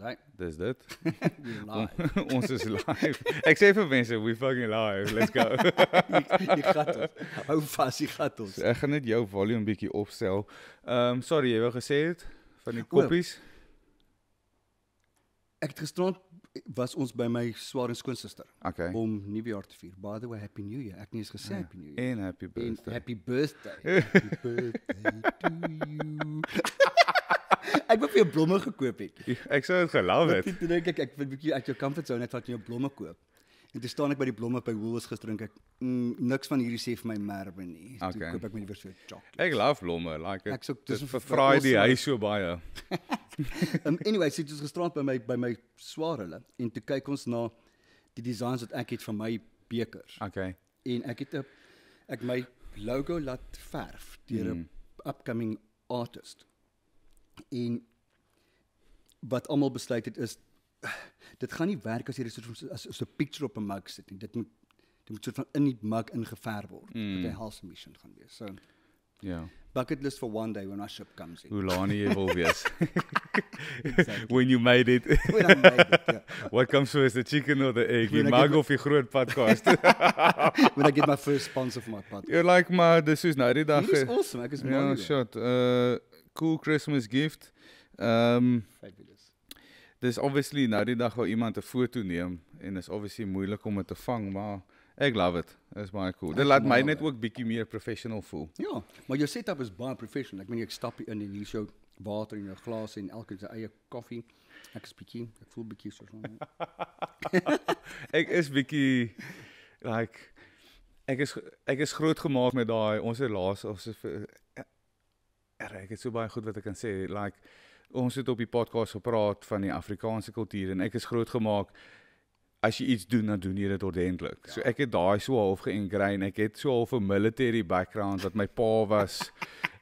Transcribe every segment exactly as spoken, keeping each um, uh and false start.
zijn. Dus dat. Live. Ons is live. Ik zei even mensen, we fucking live. Let's go. je, je gaat ons. Hou vast, je gaat ons. Ek gaan net jouw volume een beetje opstel. Um, sorry, je hebt wel gezegd van die koppies. Echt gestrond was ons bij mijn zwaar en schoonzuster. Okay. Om nieuwjaar te vieren. By the way, Happy New Year. Ik heb niet eens gezegd Happy New Year. En Happy Birthday. En Happy Birthday. Happy Birthday to you. Ek wou vir jou blomme gekoop het. Ek sou dit gelaaf het. Toe dink ek ek wil 'n bietjie uit jou comfort zone net wat jy blomme koop. En toe staan ek by die blomme by Woolworths gister en ek mm, niks van hierdie sê vir my merwe nie. Toe okay. koop ek my liewer so chocolate. Ek love blomme, like it. Ek sou dis vir Friday hy so baie. um, anyway, sit ons gisterand by my by my swaar hulle en toe kyk ons na die designs wat ek het van my bekers. Okay. En ek het 'n ek my logo laat verf deur 'n mm. upcoming artist. En wat allemaal besluit het is, dit gaan niet werken als je een soort als, als picture op een mug zit. Dit moet, dit moet soort van in die mug ingevaar worden. Mm. Dat een halse mission gaan wees. So, yeah. Bucket list for one day when our ship comes in. Hoe lang je Walvis. When you made it. When I made it, yeah. What comes first, the chicken or the egg? When je mag of je groot podcast. When I get my first sponsor for my podcast. You're like, maar de zus nou die dag. Dit is awesome, ik is mooi. Ja, shot. Cool Christmas gift. Um, Fabulous. Dus obviously na die dag wil iemand een foto neem en is obviously moeilijk om het te vangen, maar ik love it. Dat is baie cool. Dit laat my net ook bietjie meer professional voel. Ja, maar jou setup is baie professional. Ek meen ek stap in en hier is jou water in jou glas en elke sy eie koffie. Ek is bietjie, ek voel bietjie soos ek is bietjie like ek is ek is groot gemaak met daai ons laas of so Erik, het so baie goed wat ek kan sê, like, ons het op die podcast gepraat van die Afrikaanse kultuur, en ek is groot gemaakt, as jy iets doen, dan doen jy dit ordentlik. Ja. So ek het daai so half geïngrain, ek het so half een military background, wat my pa was,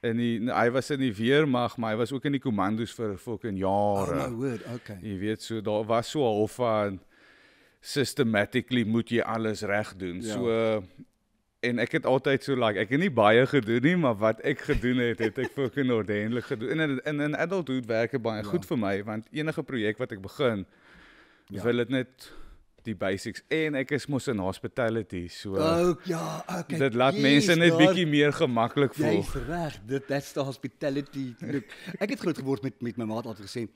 en hy was in die weermag, maar hy was ook in die commando's vir fucking jare. Oh my word, okay. Jy weet, so daar was so half van, systematically moet jy alles recht doen, ja. so... En ek het altyd so like, ek het nie baie gedoen nie, maar wat ek gedoen het, het ek fucking ordentlik gedoen. En in, in adulthood werk het baie ja. goed vir my, want enige projek wat ek begin, ja. wil het net die basics. En ek is mos in hospitality, so oh, ja, okay, dit laat jees, mense net bietjie meer gemakkelijk voel. Jy's reg, that's the hospitality. Look, ek het groot geword met, met my maat altijd gesê,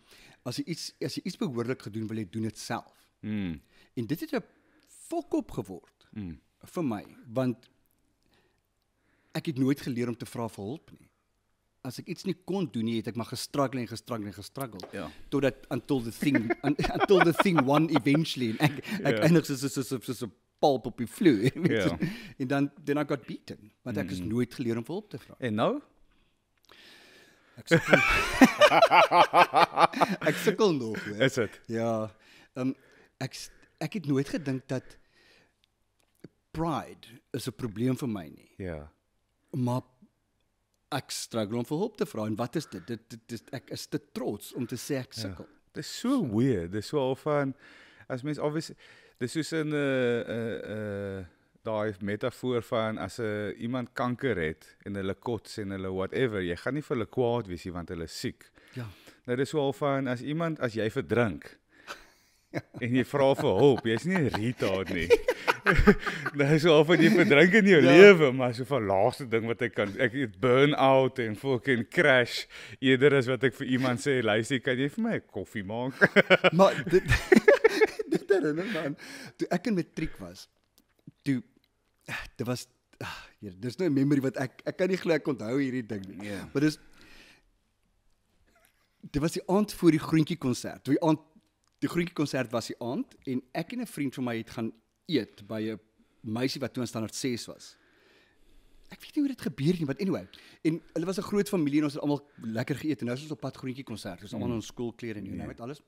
as jy iets, as jy iets behoorlik gedoen wil, jy doen het self. Mm. En dit het 'n fok op geword, mm. vir my, want ek het nooit geleer om te vra vir hulp nie. As ek iets nie kon doen nie, het ek maar gestruggle en gestruggle en gestruggle. Ja. Totdat until the thing un, until the thing won eventually. En ek yeah. ek eindig soos so, so, so, so palp op die vloer. Yeah. En dan then I got beaten. Want ek mm. is nooit geleer om vir hulp te vra. En nou? Ek sukkel. ek sukkel nog. He. Is dit? Ja. Um, ek ek het nooit gedink dat pride is 'n probleem vir my nie. Ja. Yeah. Maar ek struggle om vir hulp te vra en wat is dit? Dit, dit, dit ek is te trots om te sê ek sukkel. Ja. Dit is so, so weird. Dit is wel van as mens obviously dis soos 'n uh uh uh daai metafoor van as 'n uh, iemand kanker het en hulle kots en hulle whatever, jy gaan nie vir hulle kwaad wees nie want hulle is siek. Ja. Nou dis wel van as iemand as jy verdrink en jy vra vir hulp, jy's nie 'n retard nie. Nou so al van die verdrink in jou ja. leven, maar so van laagste ding wat ek kan, ek het burn-out en fucking crash, eerder as wat ek vir iemand sê, luister, kan jy vir my koffie maak? Maar dit, dit herinner man, toe ek in matriek was, toe, dit was, ah, hier, dit is nou een memory wat ek, ek kan nie gelijk onthou hierdie ding nie, yeah. maar dit is, dit was die aand voor die groentjie concert, die aand, die groentjie concert was die aand, en ek en een vriend van my het gaan eet by 'n meisie wat toe in standaard ses was. Ek weet nie hoe dit gebeur nie, but anyway. En hulle was 'n groot familie en ons het almal lekker geëet en nou is ons op pad groentjie konsert. Ons mm. almal in ons skoolklere en nou met alles.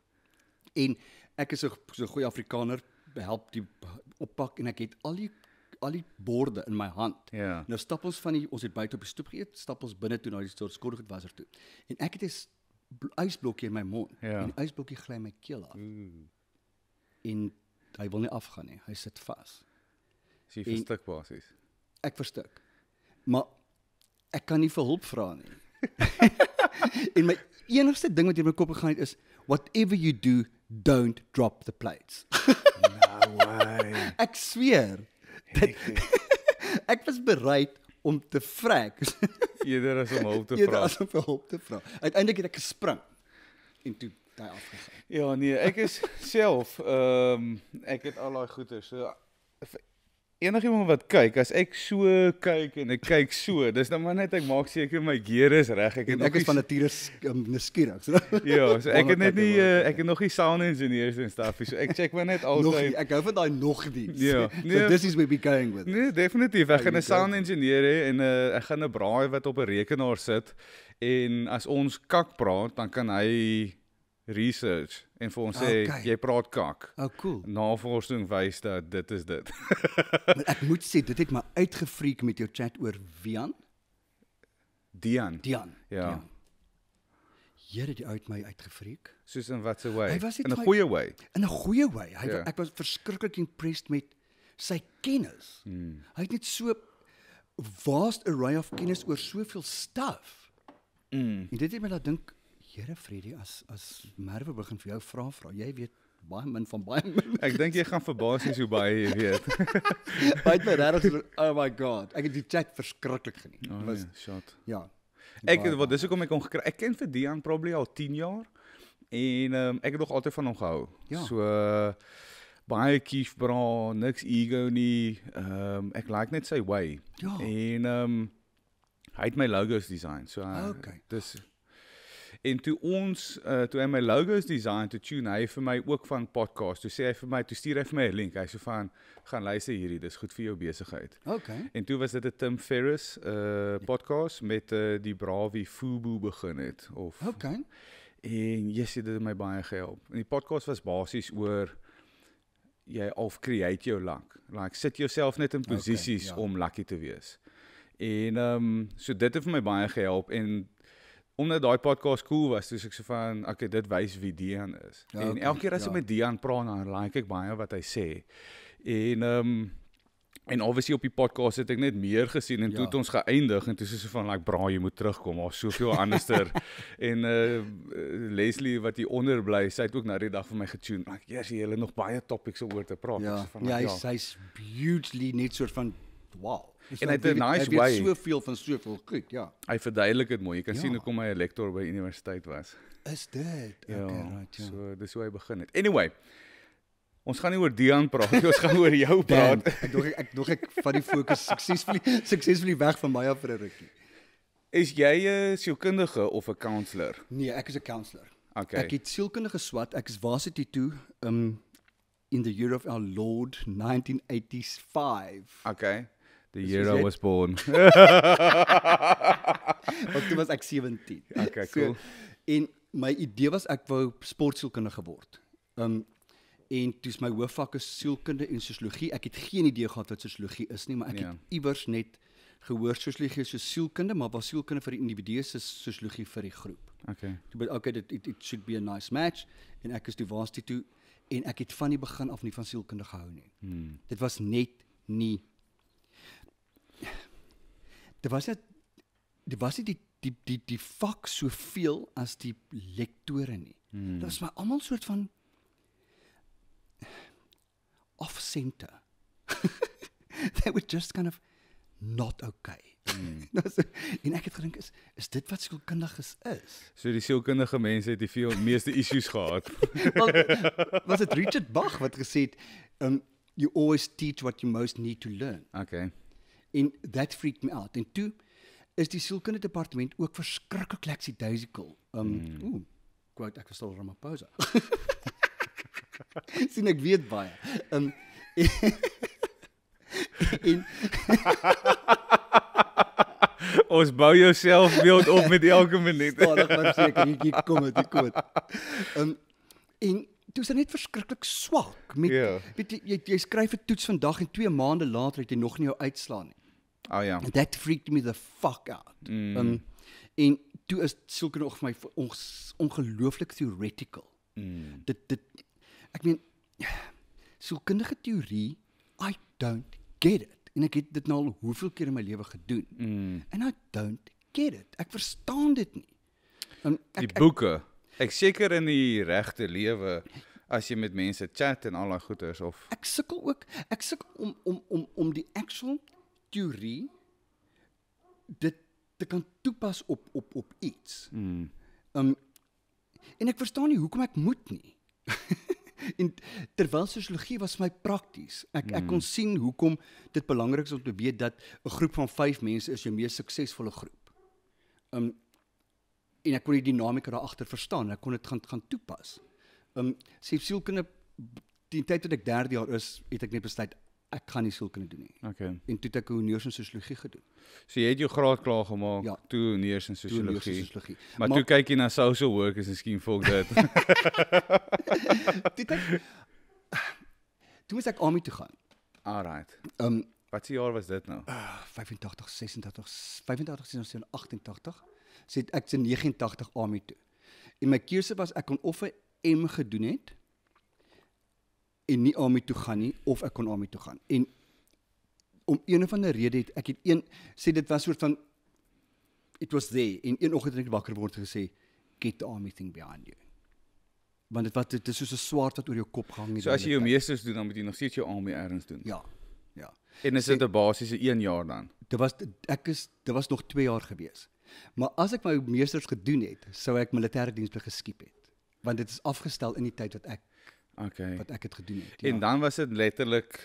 En ek is 'n so goeie Afrikaner, help die oppak en ek het al die al die borde in my hand. Yeah. Nou stap ons van die ons het buite op die stoep geëet, stap ons binne toe na die soort skorrelgoedwasser toe. En ek het 'n ysblokkie in my mond. Yeah. En die ysblokkie gly my keel af. Mm. En hy wil nie afgaan nie, hy sit vast. Is jy verstik basis? Ek verstik. Maar ek kan nie vir hulp vra nie. En my enigste ding wat in my kop gegaan het is, whatever you do, don't drop the plates. No way. Ek sweer. Dit, ek was bereid om te vrek. Jeder is om hulp te vraag. Jeder is om hulp te vraag. Uiteindelijk het ek gespring. En toe daai afgegaan. Ja nee, ek is self, um, ek het al die goeders. So, enig iemand wat kyk, as ek so kyk en ek kyk so, dis nou maar net ek maak seker my gear is reg. Ek, ek is van nature um, nuuskierig. So. Ja, so ek het net nie, uh, ek het nog nie sound engineers en staffies, so ek check maar net altyd. Nie, ek hou van daai nog die. Ja. So nee, this is where we going with. Nee, definitief. Ek gaan 'n sound engineer hê en uh, ek gaan 'n braai wat op 'n rekenaar sit en as ons kak praat, dan kan hy research en vir ons sê, okay, jy praat kak. Oh, cool. Navorsing wys dat dit is dit. Maar ek moet sê, dit het my uitgefreak met jou chat oor Vian. Dian. Dian. Ja. Jy het uit my uitgefreak. Soos in watse way? In 'n goeie way. In 'n goeie way. Hy, yeah. Ek was verskriklik impressed met sy kennis. Hmm. Hy het net so 'n vast array of kennis oor soveel stuff. Mm. En dit het my laat dink, Here Freddy, as, as Merwe begin vir jou vraag, vraag, jy weet baie min van baie min. Ek dink jy gaan verbaas is hoe baie jy weet. Hy het my regtig, oh my god, ek het die chat verskriklik geniet. Oh, was, nee, shot. Ja. Ek, wat, dis ook om ek ongekry, ek ken vir Dian probably al tien jaar, en um, ek het nog altyd van hom gehou. Ja. So, uh, baie kief bra, niks ego nie, um, ek like net sy way. Ja. En, um, hy het my logos design, so, uh, okay. Dis, en toe ons, uh, toe hy my logos design, toe tune hy vir my ook van podcast, toe sê hy vir my, toe stuur hy vir my een link, hy so van, gaan luister hierdie, dis goed vir jou bezigheid. Okay. En toe was dit een Tim Ferriss uh, podcast, met uh, die brawie FUBU begin het. Of, okay. En yes, dit het my baie gehelp. En die podcast was basis oor, jy half create jou luck, like, sit jouself net in posisies okay, ja, om lucky te wees. En um, so dit het vir my baie gehelp, en omdat die podcast cool was, dus ik so van, oké, okay, dit wys wie Dian is. Ja, en okay, elke keer as ja, ek met Dian praat, dan like ek baie wat hy sê. En, um, en obviously op die podcast het ek net meer gesien, en ja, toe het ons geëindig, en toe is so van, like, bra, jy moet terugkom, al soveel anderster. En uh, Leslie, wat hier onder bly, sy het ook na die dag van my getune, like, yes, jy het nog baie topics oor te praat. Ja, so van, like, ja, hy is hugely net soort van, wow. Is en hy het 'n nice way. Hy weet soveel van soveel goed, ja. Hy verduidelik het mooi. Jy kan ja, sien hoe kom hy 'n lektor by universiteit was. Is dit? Ja, okay, right, ja. So dis hoe hy begin het. Anyway, ons gaan nie oor Dian praat, ons gaan oor jou praat. Damn, ek dog ek, ek dog ek van die fokus suksesvol suksesvol weg van my af vir 'n rukkie. Is jy 'n sielkundige of 'n counselor? Nee, ek is 'n counselor. Okay. Ek het sielkundige swat. Ek is varsity toe, um in the year of our Lord nineteen eighty-five. Okay. The year I was born. Want toen was ek sewentien. Okay, cool. So, en my idee was, ek wou sportsielkundige word. Um, en toes my hoofvak is sielkunde en sociologie. Ek het geen idee gehad wat sociologie is nie, maar ek yeah, het iewers net gehoor, sociologie is soos sielkunde, maar was sielkunde vir die individue, is sociologie vir die groep. Okay. But, okay, it, it, it should be a nice match. En ek is toe was die toe, en ek het van die begin af nie van sielkunde gehou nie. Hmm. Dit was net nie. Daar was net, daar was nie die, die, die, die vak soveel as die lektore nie. Hmm. Dit was maar allemaal soort van off-center. They were just kind of not okay. Hmm. En ek het gedink, is, is dit wat sielkundiges is? So die sielkundige mense het die veel meeste issues gehad. Was het Richard Bach wat gesê het, um, you always teach what you most need to learn. Okay. En that freaked me out. En toe is die sielkunde departement ook verskriklik lackadaisical. Um, mm. Oeh, quote, ek was al Ramaphosa. Sien, ek weet baie. Um, en, en ons bou jou selfbeeld op met elke minuut. Stadig maar seker, hier kom het, hier kom het. Um, en toe is dit net verskriklik swak. Met, yeah, weet, jy, jy skryf 'n toets vandag en twee maande later het jy nog nie jou uitslaan nie. Oh, yeah. That freaked me the fuck out. Mm. Um, en toe is sielkunde vir my ongelooflik theoretical. Mm. Dit, dit, ek meen, sielkundige theorie, I don't get it. En ek het dit nou al hoeveel keer in my lewe gedoen. Mm. And I don't get it. Ek verstaan dit nie. Um, die ek, boeken. Ek seker in die regte lewe as jy met mense chat en al daai goeters of ek sukkel ook. Ek sukkel om om om om die actual teorie dit te kan toepas op op op iets. Mm. Um, en ek verstaan nie hoekom ek moet nie. En terwyl sociologie was my prakties. Ek, mm. ek kon sien hoekom dit belangrik is om te weet dat een groep van vyf mense is jou mees suksesvolle groep. Um, en ek kon die dynamiek daarachter verstaan. Ek kon dit gaan, gaan toepas. Um, sê sielkunde, die tyd wat ek derde jaar is, het ek net besluit, ek gaan nie sielkunde doen nie. Okay. En toe het ek honeurs in sociologie gedoen. So jy het jou graad klaar gemaakt, ja, toe honeurs in sociologie. sociologie. Maar, maar toe kyk jy na social workers en skien volk dit. toe ek, toe moes ek army toe gaan. Alright. Um, Wat se jaar was dit nou? Uh, vyfentagtig, ses en tagtig, vyfentagtig, ses en achtentagtig. So het ek se negenentagtig army toe. En my keuse was, ek kon of een M gedoen het, en nie army toe gaan nie, of ek kon army toe gaan. En om een of ander rede het, ek het een, sê dit was soort van, it was there, en een oggend het ek wakker word gesê, get the army thing behind you. Want dit, wat, dit is soos een swaard wat oor jou kop gehang het. So as jy jou meesters doen, dan moet jy nog steeds jou army ergens doen? Ja, ja. En is dit een basis, een jaar dan? Dit was, ek is, dit was nog twee jaar gewees. Maar as ek my meesters gedoen het, sou ek militaire dienst geskiep het. Want dit is afgestel in die tyd wat ek Okay. wat ek het gedoen het. Ja. En dan was het letterlijk,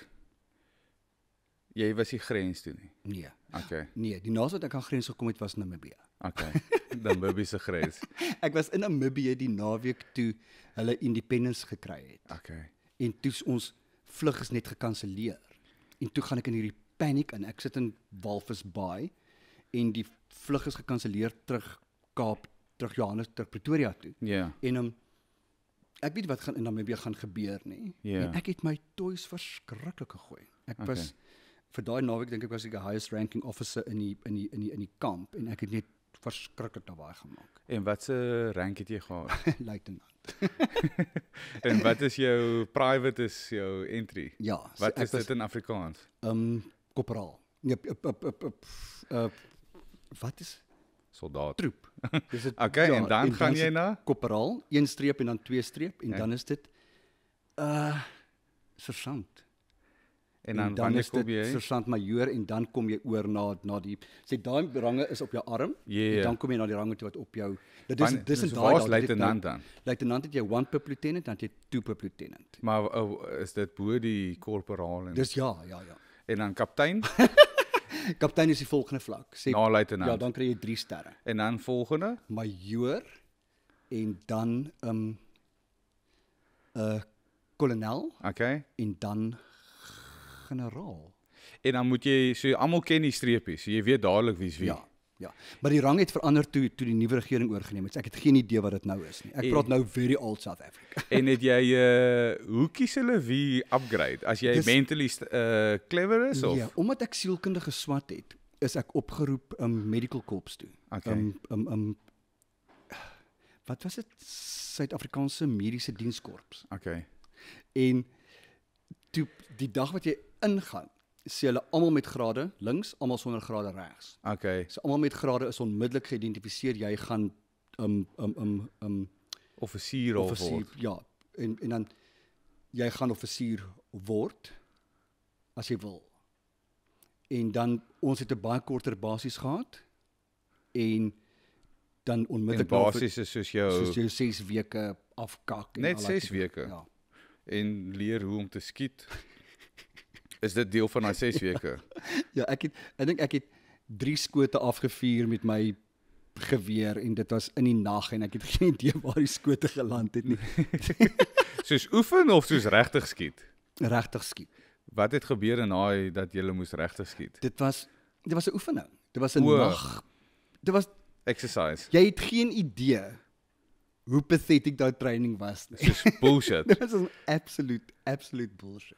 jy was die grens toe nie? Nee. Okay. Nee, die naast wat ek aan grens gekom het was Namibia. Okay, Namibiese grens. Ek was in Namibia die naweek toe hulle independence gekry het. Okay. En toe ons vlug is net gekanseleer. En toe gaan ek in hierdie paniek in. Ek sit in Walvis Bay en die vlug is gekanseleer terug Kaap, terug Johannesburg, terug Pretoria toe. Ja. Yeah. En um, ek weet wat gaan in Namibia gaan gebeur nie. Yeah. En ek het my toys verskriklik gegooi. Ek okay. was, vir daai naweek dink ek was ek die highest ranking officer in die, in die, in die, in die kamp. En ek het net verskriklik daarwaai gemaakt. En wat se rank het jy gehad? Luitenant. En wat is jou, private is jou entry? Ja. Wat so is was, dit in Afrikaans? Um, Korporaal. Nee, wat is? Soldaat. Troep. Dis het, okay, ja, en dan, en dan gaan jy na? Korporaal, een streep en dan twee streep, en ja. dan is dit uh, sergeant. En dan, en dan is dit sergeant-majoor, en dan kom jy oor na, na die, sê daai range is op jou arm, yeah. en dan kom jy na die range toe wat op jou, dit is, dit is in daai, luitenant dan? Luitenant het jy one pip lieutenant, dan het jy two pip lieutenant. Maar oh, is dit boor die korporaal? Dis ja, ja, ja. En dan kaptein? Kaptein is die volgende vlak. Sê, na luitenant. Ja, dan krijg je drie sterren. En dan volgende? Majoor. En dan um, uh, kolonel. Okay. En dan generaal. En dan moet jy, so jy allemaal ken die streepies, so jy weet dadelijk wie is wie. Ja, ja. Maar die rang het veranderd toe, toe die nieuwe regering oorgeneem het. So ek het geen idee wat het nou is nie. Ek en, praat nou very old South Africa. En het jy, uh, hoe kies hulle wie upgrade? As jy Dis, mentally uh, clever is? Of? Ja, omdat ek sielkunde geswat het, is ek opgeroep um, medical corps toe. Okay. Um, um, um, wat was het? Suid-Afrikaanse mediese dienskorps. Okay. En toe, die dag wat jy ingaan, sê hulle allemaal met grade links, allemaal sonder grade rechts. Okay. So allemaal met grade is onmiddellik geïdentificeer, jy gaan um, um, um, um, offisier word. Ja, en, en dan, jy gaan offisier word, as jy wil. En dan, ons het een baie korter basis gehad, en dan onmiddellik... En basis is soos jou... Soos jou ses weke afkak. Net ses weke? Ja. En leer hoe om te skiet... Is dit deel van die ses weke? Ja, ek het, ek dink ek het drie skote afgevuur met my geweer en dit was in die nag en ek het geen idee waar die skote geland het nie. Soos oefen of soos regtig skiet? Regtig skiet. Wat het gebeur in daai dat jy moes regtig skiet? Dit was dit was 'n oefening. Dit was 'n nag. Dit was exercise. Jy het geen idee hoe pathetic daai training was. Dis bullshit. Dit was 'n absolute absolute bullshit.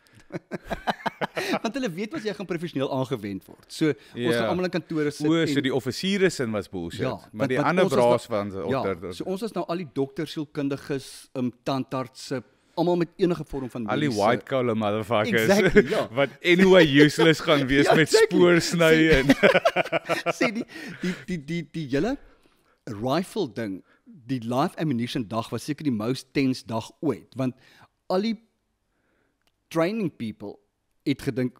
Want hulle weet wat jy gaan professioneel aangewend word. So yeah. ons gaan almal in kantore sit. O, so en, die offisiere sin was bullshit, ja, maar want, die ander braas van se ja, onder. So ons is nou al die dokters, sielkundiges, um, tandartse, almal met enige vorm van al die white collar motherfuckers. Exactly, ja. Wat anyway useless gaan wees ja, met exactly. spoorsny en sê die die die die die hele rifle ding die live ammunition dag was seker die most tense dag ooit, want al die training people het gedink,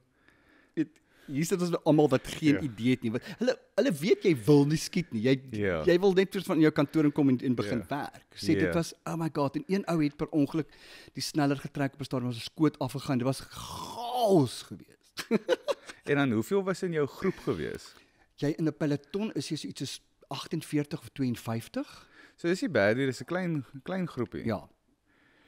hier sit ons almal wat geen yeah. idee het nie, want hulle hulle weet jy wil nie skiet nie. Jy yeah. jy wil net van jou kantoor en kom en, en begin yeah. werk. Sê dit yeah. was oh my god, en een ou het per ongeluk die sneller getrek op 'n stadium, was 'n skoot afgegaan. Dit was chaos geweest. En dan hoeveel was in jou groep gewees? Jy in 'n peloton is jy so iets soos agt en veertig of twee en vyftig. So dis nie baie, dis 'n klein klein groepie. Ja.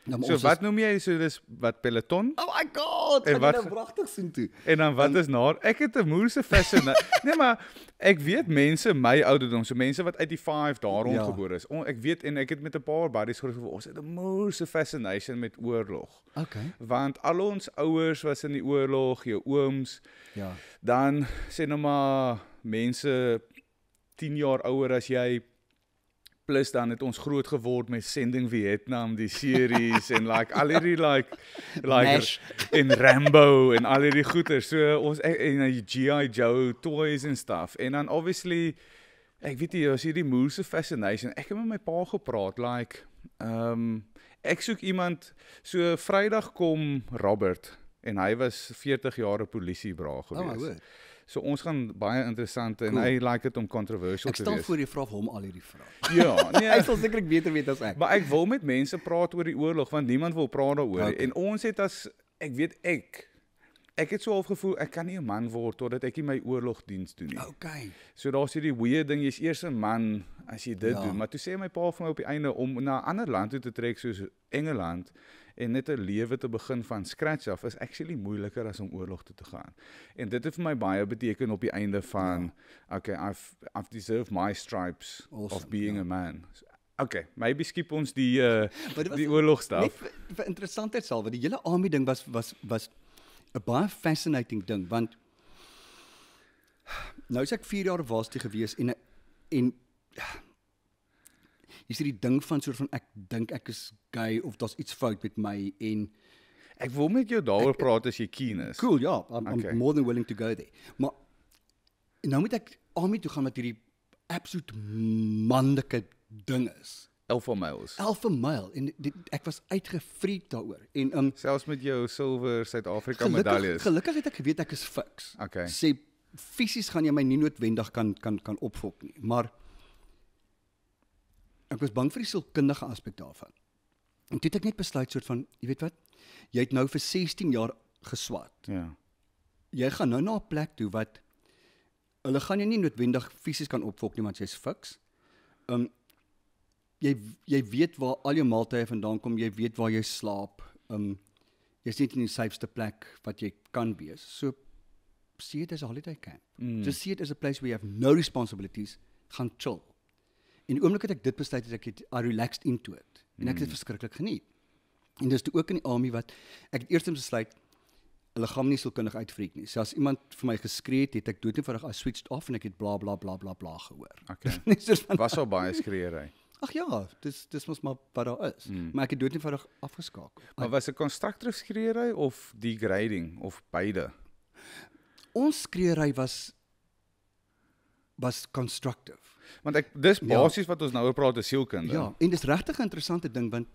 Nou, so wat noem jy, so dis wat peloton? Oh my god, en wat nou pragtig sien toe. En dan wat en, is nou? Ek het 'n moerse fashion. Nee, maar ek weet mense my ouderdom, so mense wat uit die vyf daar rondgebore is. On, ek weet en ek het met 'n paar buddies gehoor, ons het 'n moerse fascination met oorlog. Okay. Want al ons ouers was in die oorlog, jou ooms. Ja. Dan sê nou maar mense tien jaar ouer as jy. Plus dan het ons groot geword met Sending Vietnam, die series, en like, al hierdie like, like en Rambo, en al hierdie goeter, so ons, en G I Joe, toys en stuff, en dan obviously, ek weet nie, was hierdie moerse fascination, ek het met my pa gepraat, like, um, ek soek iemand, so vrijdag kom Robert, en hy was veertig jaar polisiebra gewees. Oh, so ons gaan baie interessant en cool. Hy like het om controversial te wees. Ek stel voor jy vraag hom al hierdie vraag. Ja, nee. Hy sal sekerlik beter weet as ek. Maar ek wil met mense praat oor die oorlog, want niemand wil praat daaroor. Okay. En ons het as, ek weet ek, ek het so half gevoel, ek kan nie 'n man word totdat ek nie my oorlogdiens doen nie. Okay. So daar's hierdie weird ding, jy's eers 'n man as jy dit ja. doen. Maar toe sê my pa vir my op die einde om na 'n ander land toe te trek soos Engeland, en net 'n lewe te begin van scratch af, is actually moeiliker as om oorlog toe te gaan. En dit het vir my baie beteken op die einde van, okay, I've, I've deserved my stripes awesome, of being yeah. a man. Okay, maybe skip ons die, uh, die oorlogstaf. Net interessantheid sal, want die hele army ding was, was, was a baie fascinating ding, want nou is ek vier jaar was die gewees, en, en is die ding van soort van ek dink ek is gay of daar's iets fout met my en ek wil met jou daaroor praat as jy keen is. Cool, ja, yeah, I'm, okay. I'm more than willing to go there. Maar nou moet ek army toe gaan met hierdie absolute manlike ding is. Alpha males. Alpha male en dit, ek was uitgevreed daaroor en um, selfs met jou silwer Suid-Afrika medaljes. Gelukkig het ek geweet ek is fiks. Okay. Sê fisies gaan jy my nie noodwendig kan kan kan opfok nie, maar ek was bang vir die sielkundige aspek daarvan. En toe het ek net besluit soort van, jy weet wat, jy het nou vir sestien jaar geswat. Ja. Jy gaan nou na 'n plek toe wat, hulle gaan jy nie noodwendig fisies kan opvolk nie, want jy's fiks. Um, jy, jy weet waar al jou maaltye vandaan kom, jy weet waar jy slaap, um, jy's net in die safeste plek wat jy kan wees. So, see it as a holiday camp. Mm. Just see it as a place where you have no responsibilities, gaan chill. En die oomblik het ek dit besluit, het ek het, I relaxed into it. En ek het dit verskriklik geniet. En dis toe ook in die army wat, ek het eerst besluit, hulle gaan nie sielkundig uitvreek nie. So as iemand vir my geskree het, het ek doodnoodig, I switched off en ek het bla bla bla bla bla gehoor. Okay. Was al baie skreery? Ag ja, dis, dis was maar wat daar is. Mm. Maar ek het doodnoodig afgeskakel. Maar was het constructive skreery of degrading of beide? Ons skreery was, was constructive. Want ek, dis basis ja. Wat ons nou oor praat is sielkunde. Ja, en dis regtig 'n interessante ding, want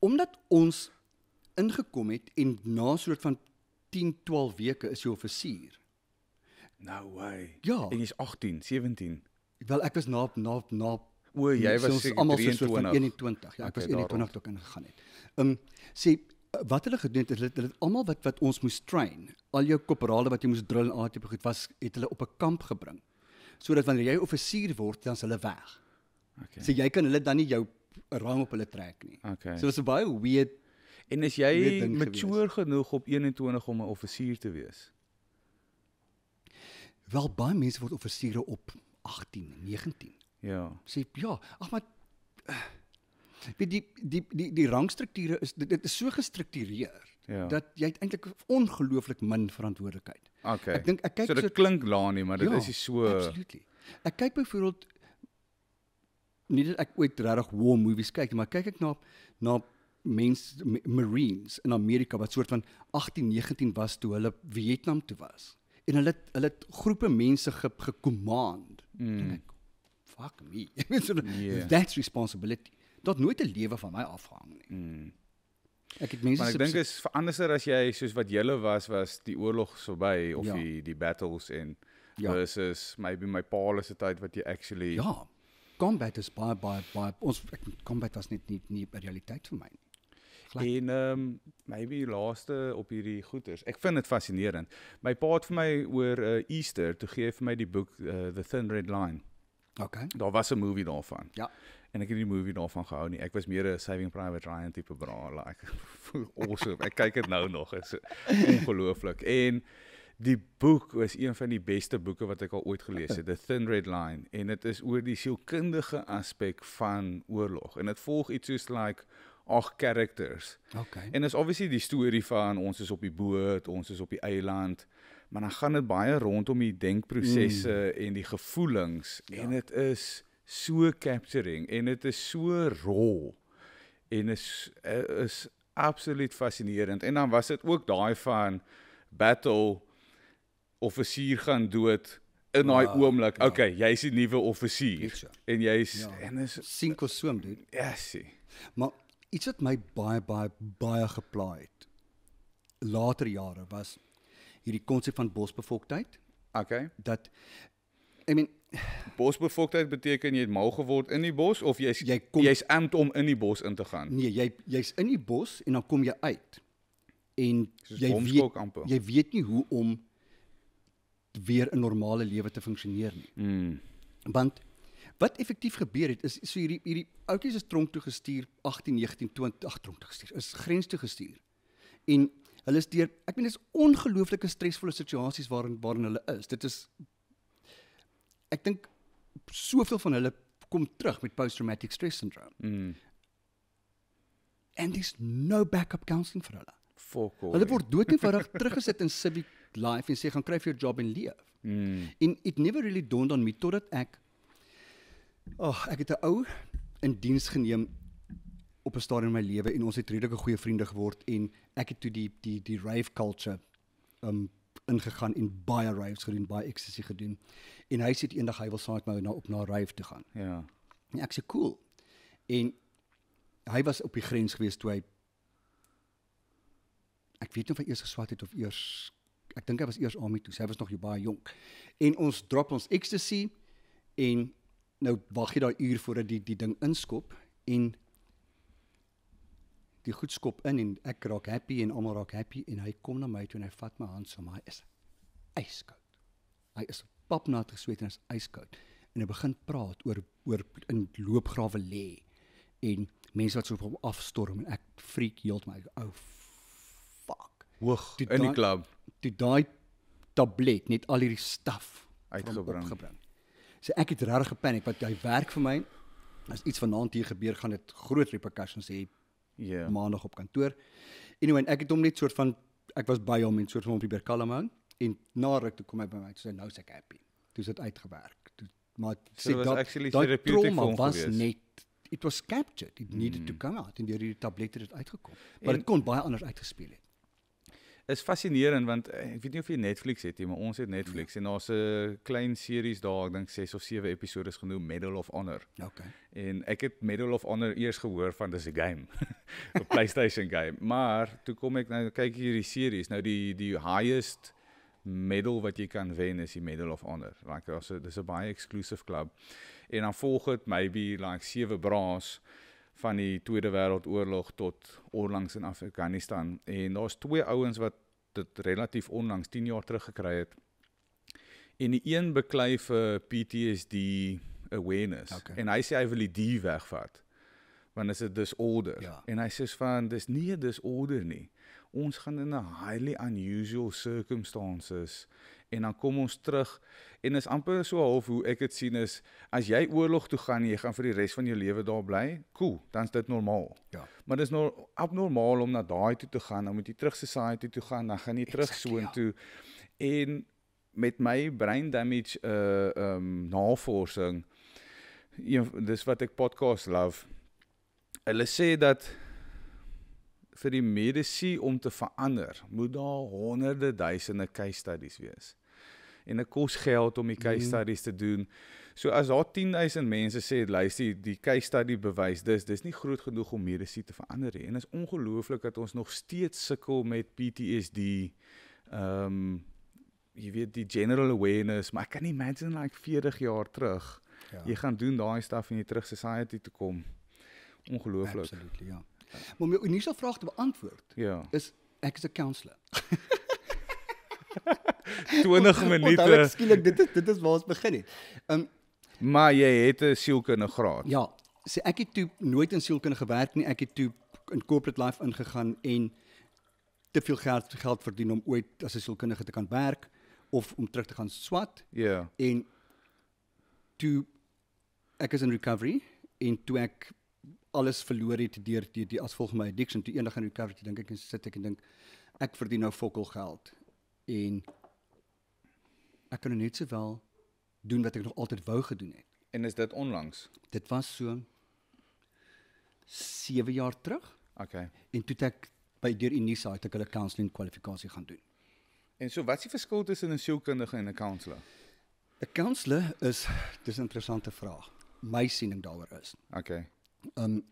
omdat ons ingekom het en na soort van tien, twaalf weke is jy offisier. No way. Ja. En jy's agttien, sewentien. Wel, ek was na, na, na, o, jy was seker eenentwintig. Ja, ek okay, was eenentwintig toe ek ingegaan het. Um, sê, wat hulle gedoen het, hulle het, het almal wat, wat ons moes train, al jou koperale wat jy moes drill en aardtype goed was, het hulle op 'n kamp gebring. So dat wanneer jy offisier word, dan is hulle weg. Okay. So jy kan hulle dan nie jou rang op hulle trek nie. Okay. So dit is baie weird. En is jy mature genoeg op eenentwintig om 'n offisier te wees? Wel, baie mense word offisiere op agttien, negentien. Ja. Sê, ja, ag maar, die, die, die, die, die rangstrukture, is, dit, dit is so gestruktureer. Ja. Dat jy het eintlik ongelooflik min verantwoordelikheid. Okay. Ek dink ek kyk so dit so, klink laan nie, maar dit ja, is nie so absolutely. Ek kyk byvoorbeeld nie dat ek ooit regtig war movies kyk, maar kyk ek na na mense Marines in Amerika wat soort van agttien, negentien was toe hulle Vietnam toe was. En hulle hulle het groepe mense ge, gekommand. Mm. Dink ek, fuck me. so, yeah. That's responsibility. Dat nooit het leven van mij afhang nie. Mm. Ek het mense maar ek dink is anderster as jy soos wat julle was was die oorlog verby of ja. die die battles en ja. versus maybe my paal is die tyd wat jy actually ja combat is baie baie baie ons ek, combat was net nie nie 'n realiteit vir my nie. En um, maybe laaste op hierdie goeters. Ek vind dit fascinerend. My pa het vir my oor uh, Easter toe gee vir my die boek uh, The Thin Red Line. Okay. Daar was 'n movie daarvan. Ja. En ek het die movie daarvan gehou nie. Ek was meer 'n Saving Private Ryan tipe bra, like awesome. Ek kyk dit nou nog, is ongelooflik. En die boek was een van die beste boeke wat ek al ooit gelees het, The Thin Red Line, en dit is oor die sielkundige aspek van oorlog. En dit volg iets soos like ag characters. Okay. En is obviously die storie van ons is op die boot, ons is op die eiland. Maar dan gaan dit baie rondom die denkprosesse mm. en die gevoelings ja. en dit is so capturing en dit is so rol en is is absoluut fascinerend. En dan was dit ook daai van battle offisier gaan dood in daai wow. oomblik. Ja. Okay, jy's die nuwe offisier en jy's ja. en is sinko swem dude. Ja, sien. Maar iets wat my baie baie baie geplaai het later jare was hierdie konsep van bosbevolktheid. Okay. Dat I mean bosbevolktheid beteken jy het mal geword in die bos of jy's jy jy's ampt om in die bos in te gaan. Nee, jy jy's in die bos en dan kom jy uit. En soos jy weet amper. Jy weet nie hoe om weer 'n normale lewe te funksioneer nie. Mm. Want wat effektief gebeur het is so hierdie hierdie oudjies is tronk toe gestuur, agttien, negentien, twintig, ag tronk toe gestuur. Is grens toe gestuur. En hulle is deur, ek meen dit is ongelooflike stresvolle situasies waarin waarin hulle is. Dit is ek dink soveel van hulle kom terug met post-traumatic stress syndrome. Mm. And there's no backup counseling vir hulle. Fuck all. Hulle word doodnoodig teruggesit in civic life en sê gaan kry vir jou job en leef. Mm. En it never really dawned on me totdat ek oh, ek het 'n ou in diens geneem op 'n stadium in my lewe en ons het redelike goeie vriende geword en ek het toe die die die rave culture um ingegaan en baie raves gedoen, baie ecstasy gedoen. En hy sê eendag hy wil saam met my na op na rave toe gaan. Ja. En ek sê cool. En hy was op die grens gewees toe hy ek weet nie of hy eers geswat het of eers ek dink hy was eers army toe. Hy was nog baie jonk. En ons drop ons ecstasy en nou wag jy daai uur voordat die die ding inskop en die goed skop in en ek raak happy en almal raak happy en hy kom na my toe en hy vat my hand so maar hy is ijskoud. Hy is papnat gesweet en is ijskoud. En hy begin praat oor oor in loopgrawe lê en mense wat so op afstorm en ek freak heeltemal ou oh, fuck. Hoog in die klub. Toe daai tablet net al hierdie staf uitgebring. So ek het regtig gepaniek want hy werk vir my. As iets vanaand hier gebeur gaan dit groot repercussions hê. Yeah. Maandag op kantoor. Anyway, ek het hom net soort van ek was by hom en soort van probeer kalm hou en na ruk toe kom hy by my toe sê nou se ek happy. Toe sit uitgewerk. Toe maar sê so dat dit trauma was geweest. Net it was captured. It needed mm. to come out en deur hierdie tablette het uitgekom. Maar dit kon baie anders uitgespeel het. Is fascinerend want ek weet nie of jy Netflix het nie, maar ons het Netflix en daar's 'n klein series daar, ek dink ses of sewe episode is genoem Medal of Honor. Okay. En ek het Medal of Honor eers gehoor van dis 'n game, 'n PlayStation game, maar toe kom ek nou kyk hierdie series, nou die die highest medal wat jy kan wen is die Medal of Honor. Like dis 'n baie exclusive club. En dan volg dit maybe like sewe braas van die Tweede Wêreldoorlog tot onlangs in Afghanistan. En daar's twee ouens wat dit relatief onlangs tien jaar terug gekry het. En die een beklei vir P T S D awareness. Okay. En hy sê hy wil die D wegvat. Want is 'n disorder. Ja. En hy sê van dis nie 'n disorder nie. Ons gaan in 'n highly unusual circumstances en dan kom ons terug en is amper so half hoe ek dit sien is as jy oorlog toe gaan jy gaan vir die res van jou lewe daar bly cool dan is dit normaal ja. Maar dis nou abnormaal om na daai toe te gaan dan moet jy terug society toe gaan dan gaan jy terug exactly, soontoe ja. En met my brain damage uh um navorsing een, dis wat ek podcast love hulle sê dat vir die medisy om te verander moet daar honderde duisende case studies wees. En dit kos geld om die case studies te doen. So as daar tien duisend mense sê, luister, die case study bewys dis, dis nie groot genoeg om mediese te verander nie. En is ongelooflik dat ons nog steeds sukkel met P T S D, um, jy weet, die general awareness, maar ek kan imagine like veertig jaar terug, ja. Jy gaan doen daai stuff en jy terug society toe kom. Ongelooflik. Absoluut, ja. Maar om jou initiële vraag te beantwoord, ja. Is, ek is 'n counselor. twintig minute. Onthou ek skielik, dit is, dit is waar ons begin het. Um, maar jy het 'n sielkundige graad. Ja, sê, ek het toe nooit in sielkunde gewerk nie, ek het toe in corporate life ingegaan en te veel geld, geld verdien om ooit as 'n sielkundige te kan werk, of om terug te gaan swat. Ja. Yeah. En toe, ek is in recovery, en toe ek alles verloor het deur die, die as volgens my addiction, toe eendag in recovery, toe dink ek en sit ek en dink, ek verdien nou fokol geld. En ek kan net sowel doen wat ek nog altyd wou gedoen het. En is dit onlangs? Dit was so sewe jaar terug. Okay. En toe ek by deur Unisa het ek hulle counseling kwalifikasie gaan doen. En so wat is die verskil tussen 'n sielkundige en 'n counselor? 'n Counselor is, dis 'n interessante vraag. My siening daaroor is. Okay. Um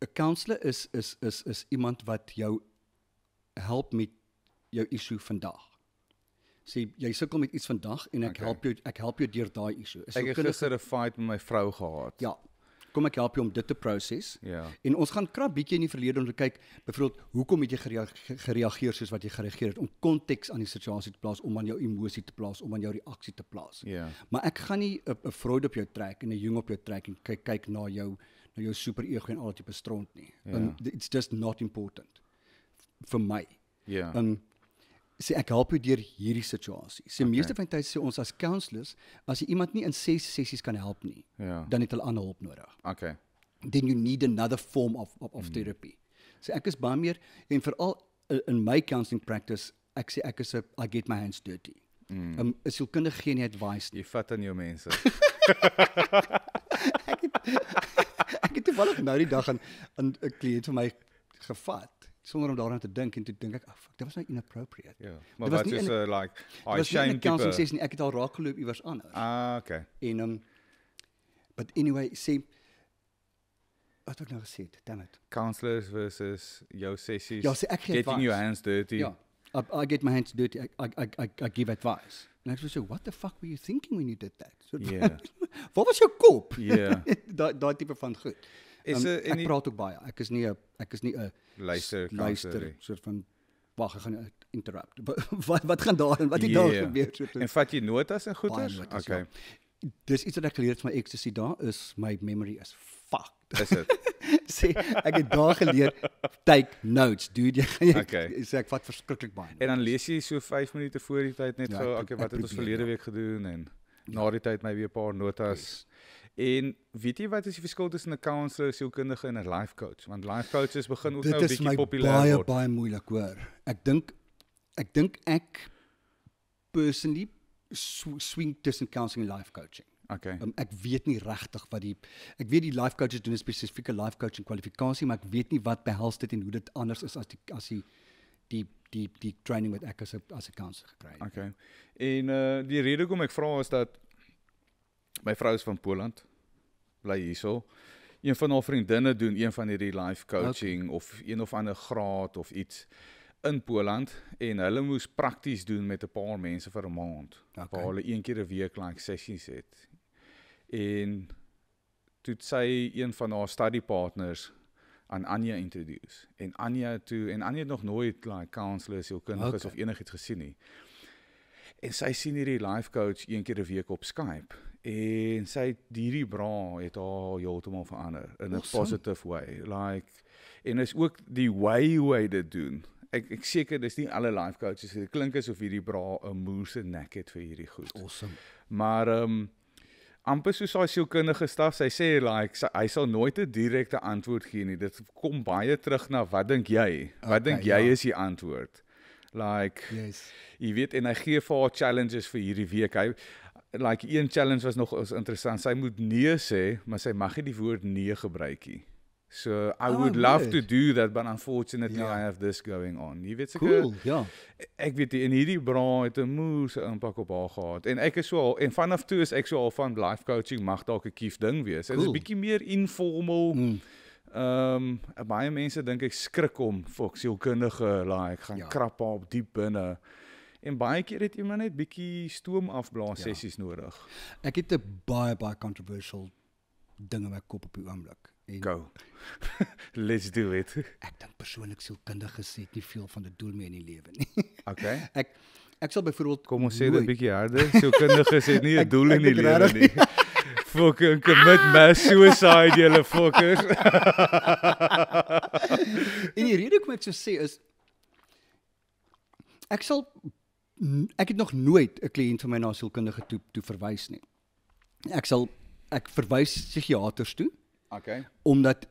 'n counselor is is is is iemand wat jou help met jou issue vandag. Sê, jy sukkel met iets vandag en ek okay. help jou, ek help jou deur daai issue. Is ek het gister 'n fight met my vrou gehad. Ja. Kom ek help jou om dit te proses. Ja. En ons gaan krap bietjie in die verlede om te kyk, byvoorbeeld, hoekom het jy gereageer, gereageer soos wat jy gereageer het, om konteks aan die situasie te plaas, om aan jou emosie te plaas, om aan jou reaksie te plaas. Ja. Maar ek gaan nie 'n Freud op jou trek en 'n Jung op jou trek en kyk, kyk na jou na jou superego en al wat jy bestrond nie. Ja. Um, it's just not important vir my. Ja. Um, sê, ek help jou deur hierdie situasie. Sê, okay. Meeste van die tyd sê ons as counselors, as jy iemand nie in ses sessies kan help nie, ja. Dan het hulle ander hulp nodig. Okay. Then you need another form of, of, of mm. therapy. Sê, ek is baie meer, en vooral in my counseling practice, ek sê, ek is, a, I get my hands dirty. Mm. Um, is sielkundige geen advice nie. Jy vat aan jou mense. ek, het, ek het toevallig nou die dag aan een kliënt van my gevat, sonder om daaraan te dink, en toe dink ek, ah, fuck, dit was nou inappropriate. Ja, maar wat is, uh, like, I shame people. Ek het al raakgeloop iewers anders. Ah, okay. En, um, but anyway, sê, wat ek nou gesê het, damn it. Counselors versus jou sessies, ja, sê, getting advice. Your hands dirty. Ja, I, I get my hands dirty, I, I, I, I give advice. En ek sê, what the fuck were you thinking when you did that? So, yeah. Wat was jou kop? Yeah. da, da type van goed. Um, a, ek praat ook baie. Ek is nie 'n ek is nie 'n luister luister soort van wag, ek gaan interrupt. wat wat gaan daar en wat het yeah, daar yeah. gebeur so toe? En vat jy notas en goeters? Notas, okay. Ja. Dis iets wat ek geleer het van my ecstasy, daar is my memory is fucked. Is dit? Sê, ek het daar geleer take notes, dude. Jy okay. Sê ek vat verskriklik baie. En dan lees jy so vyf minute voor die tyd net ja, so, okay, ek, wat ek het ons verlede week gedoen en ja. Na die tyd my weer 'n paar notas. Yes. En weet jy wat is die verskil tussen 'n counselor, sielkundige en 'n life coach? Want life coaches begin ook dit nou 'n bietjie populêr word. Dit is baie baie moeilik hoor. Ek dink ek dink ek personally swing tussen counseling en life coaching. Okay. Um, ek weet nie regtig wat die ek weet die life coaches doen 'n spesifieke life coaching kwalifikasie, maar ek weet nie wat behels dit en hoe dit anders is as die as die die die, die training wat ek as 'n as 'n counselor gekry het. Okay. En uh, die rede hoekom ek vra is dat my vrou is van Polen, bly hierso. Een van haar vriendinne doen een van hierdie life coaching okay. of een of ander graad of iets in Polen en hulle moes prakties doen met 'n paar mense vir 'n maand. Okay. Waar hulle een keer 'n week lank sessies het. En toe sy een van haar study partners aan Anja introduce. En Anja toe en Anja het nog nooit like counselors, sielkundiges okay. of enigiets gesien nie. En sy sien hierdie life coach een keer 'n week op Skype. En sy hierdie bra het al heeltemal verander in 'n awesome. Positive way. Like en is ook die way hoe hy dit doen. Ek ek seker dis nie alle life coaches, dit klink asof hierdie bra 'n moerse nek het vir hierdie goed. Awesome. Maar ehm um, amper soos hy sielkundige staf, sy sê like sy, hy sal nooit 'n direkte antwoord gee nie. Dit kom baie terug na wat dink jy? Wat okay, dink jy ja. Is die antwoord? Like yes. Jy weet en hy gee vir haar challenges vir hierdie week. Hy like een challenge was nog interessant. Sy moet nee sê, maar sy mag nie die woord nee gebruik nie. So I oh, would love weird. to do that, but unfortunately yeah. I have this going on. Jy weet, cool, ja. Ek weet die, in hierdie bra het 'n moeëse impak op haar gehad. En ek is so al, en vanaf toe is ek so al van life coaching mag dalk 'n kief ding wees. Dit cool. is bietjie meer informal. Mm. Um, baie mense dink ek skrik om vir sielkundige, like gaan ja. krap op diep binne. En baie keer het iemand net bietjie stoom afblaas ja. sessies nodig. Ek het 'n baie baie controversial ding in my kop op die oomblik. Go. Let's do it. Ek dink persoonlik sielkundiges het nie veel van die doel mee in die lewe nie. Okay. Ek ek sal byvoorbeeld kom ons sê dit 'n bietjie harder. Sielkundiges het nie 'n doel in die lewe nie. Fucking commit mass suicide julle fuckers. En die rede hoekom ek so sê is ek sal ek het nog nooit 'n kliënt van my na sielkundige toe toe verwys nie. Ek sal ek verwys psigiaters toe. Okay. Omdat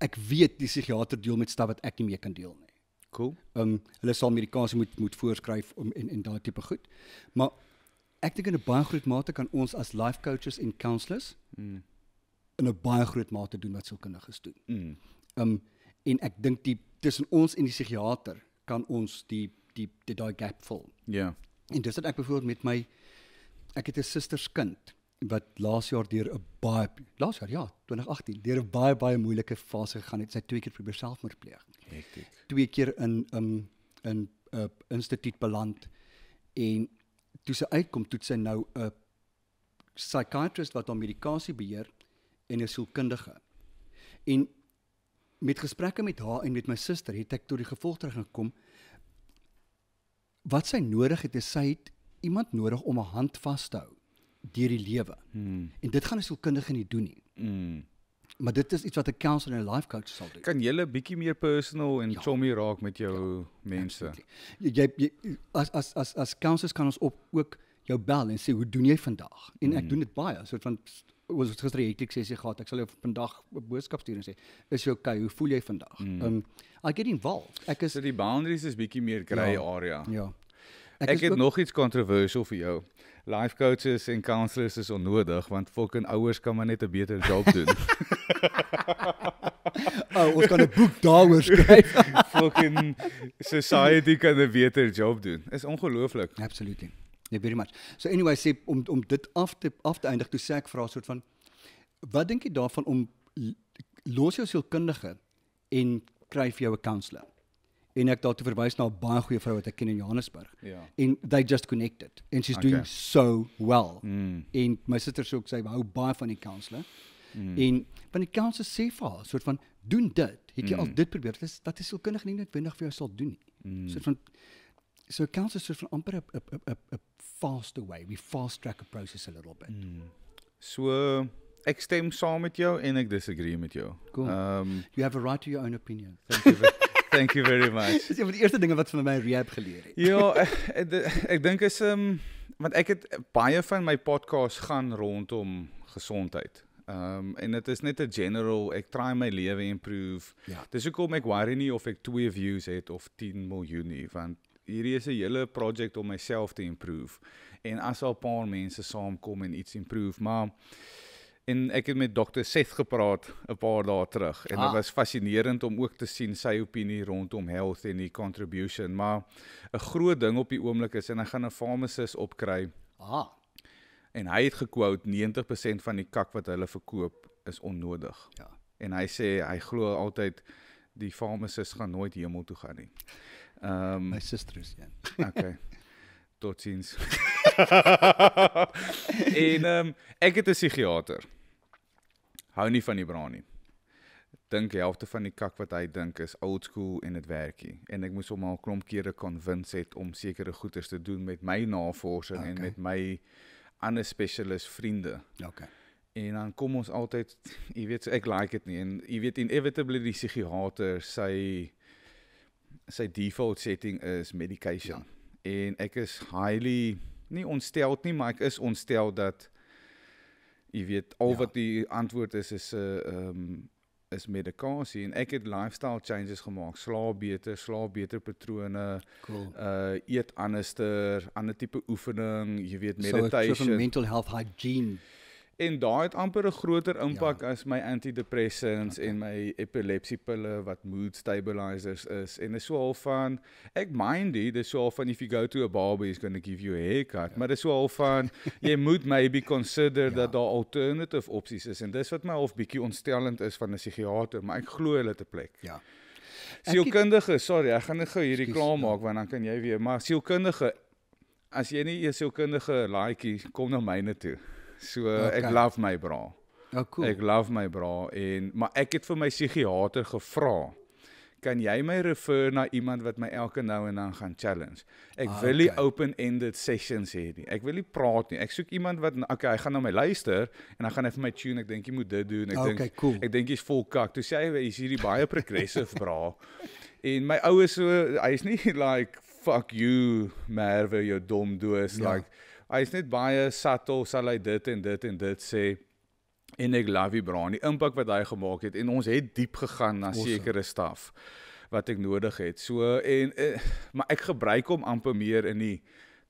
ek weet die psigiater deel met stap wat ek nie meer kan deel nie. Cool. Um, hulle sal medikasie moet, moet voorskryf om, en, en daai type goed. Maar ek dink in 'n baie groot mate kan ons as life coaches en counselors mm. in 'n baie groot mate doen wat sielkundiges doen. Mm. Um, en ek dink die tussen ons en die psigiater kan ons die die daai gap vul. Ja. Yeah. En dis dat ek byvoorbeeld met my ek het 'n sisterskind wat laas jaar deur 'n baie laas jaar ja, twintig agttien deur 'n baie baie moeilike fase gegaan het. Sy twee keer probeer selfmoord pleeg. Hektiek. Twee keer in um, in 'n uh, instituut beland en toe sy uitkom, toe sy nou 'n uh, psychiatrist wat haar medikasie beheer en 'n sielkundige. En met gesprekke met haar en met my suster het ek tot die gevolgtrekking gekom wat sy nodig het is sy het iemand nodig om 'n hand vas te hou deur die lewe. Hmm. En dit gaan 'n sielkundige nie doen nie. Hmm. Maar dit is iets wat 'n counselor en 'n life coach sal doen. Kan jy 'n bietjie meer personal en ja. chommy raak met jou ja, mense? Jy, jy as as as as counselors kan ons op ook jou bel en sê hoe doen jy vandag? En hmm. ek doen dit baie. So van ons het gister 'n hektiese sessie gehad. Ek sal jou vandag 'n boodskap stuur en sê, is jy okay? Hoe voel jy vandag? Hmm. Um I get involved. Ek is so die boundaries is bietjie meer grey ja, area. Ja. Ek, ek het ook, nog iets controversial vir jou. Life coaches en counselors is onnodig, want fucking ouers kan maar net 'n beter job doen. Oh, ons kan 'n boek daaroor skryf. Fucking society kan 'n beter job doen. Is ongelooflik. Absolutely. Yeah, very much. So anyway, sê om om dit af te af te eindig, toe sê ek vra soort van wat dink jy daarvan om los jou sielkundige en kry vir jou 'n counselor? En ek daartoe verwys na 'n baie goeie vrou wat ek ken in Johannesburg. Yeah. En they just connected. And she's okay. doing so well. Mm. En my sister sê ook sy hou baie van die counselor. Mm. En van die counselor sê vir haar soort van doen dit. Het jy mm. al dit probeer? Dit is dat is sielkundig nie noodwendig vir jou sal doen nie. Mm. Soort van so counselors soort van amper 'n faster way. We fast track a process a little bit. Mm. So uh, ek stem saam met jou en ek disagree met jou. Cool. Um, you have a right to your own opinion. Thank you very Thank you very much. Dis een van die eerste dinge wat vir my rehab geleer het. Ja, ek, ek dink is um want ek het baie van my podcasts gaan rondom gesondheid. Um en dit is net 'n general ek try my lewe improve. Ja. Dis hoekom ek worry nie of ek twee views het of tien miljoen nie, want hierdie is 'n hele project om myself te improve. En as al 'n paar mense saamkom en iets improve, maar en ek het met dokter Seth gepraat 'n paar dae terug en dit ah. was fascinerend om ook te sien sy opinie rondom health en die contribution, maar 'n groot ding op die oomblik is en hy gaan 'n pharmacist opkry. Ah. En hy het gequote negentig persent van die kak wat hulle verkoop is onnodig. Ja. En hy sê hy glo altyd die pharmacist gaan nooit hemel toe gaan nie. Um, My sister is een. Okay. Tot ziens. En um, ek het 'n psigiater. Hou nie van die bra nie. Dink die helfte van die kak wat hy dink is old school en dit werk nie. En ek moes hom al 'n klomp kere convince het om sekere goeders te doen met my navorsing okay. en met my ander specialist vriende. Okay. En dan kom ons altyd, jy weet, so ek like dit nie en jy weet inevitably die psigiater sy sy default setting is medication. Ja. En ek is highly nie ontsteld nie, maar ek is ontsteld dat jy weet al ja. wat die antwoord is is 'n uh, um, is medikasie en ek het lifestyle changes gemaak, slaap beter, slaap beter patrone, cool. uh, eet anderster, ander tipe oefening, jy weet meditation. So, so mental health hygiene. En daar het amper een groter impak ja. as my antidepressants okay. en my epilepsiepille wat mood stabilizers is. En dit is so half van, ek mind dit, dit is so half van if you go to a barber is going to give you a haircut. Ja. Maar dit is so half van, jy moet maybe consider ja. dat daar alternative opties is. En dis wat my half bietjie ontstellend is van 'n psigiater, maar ek glo hulle te plek. Ja. Sielkundige, sorry, ek gaan nie gou hierdie klaar maak, want dan kan jy weer, maar sielkundige, as jy nie 'n sielkundige laaitjie, kom na myne toe. So okay. ek love my bra. Oh, cool. Ek love my bra en maar ek het vir my psigiater gevra. Kan jy my refer na iemand wat my elke nou en dan gaan challenge? Ek ah, wil nie okay. open-ended sessions hê nie. Ek wil nie praat nie. Ek soek iemand wat okay, hy gaan na my luister en hy gaan even my tune. Ek dink jy moet dit doen. Ek okay, dink cool. ek dink jy's vol kak. Toe sê hy is hierdie baie progressive bra. En my ou is so hy is nie like fuck you, Merwe, jou dom doos ja. like Hy is net baie subtle, sal hy dit en dit en dit sê. En ek love die bra, die impak wat hy gemaakt het. En ons het diep gegaan na awesome. Sekere staf wat ek nodig het. So, en, en, maar ek gebruik hom amper meer in die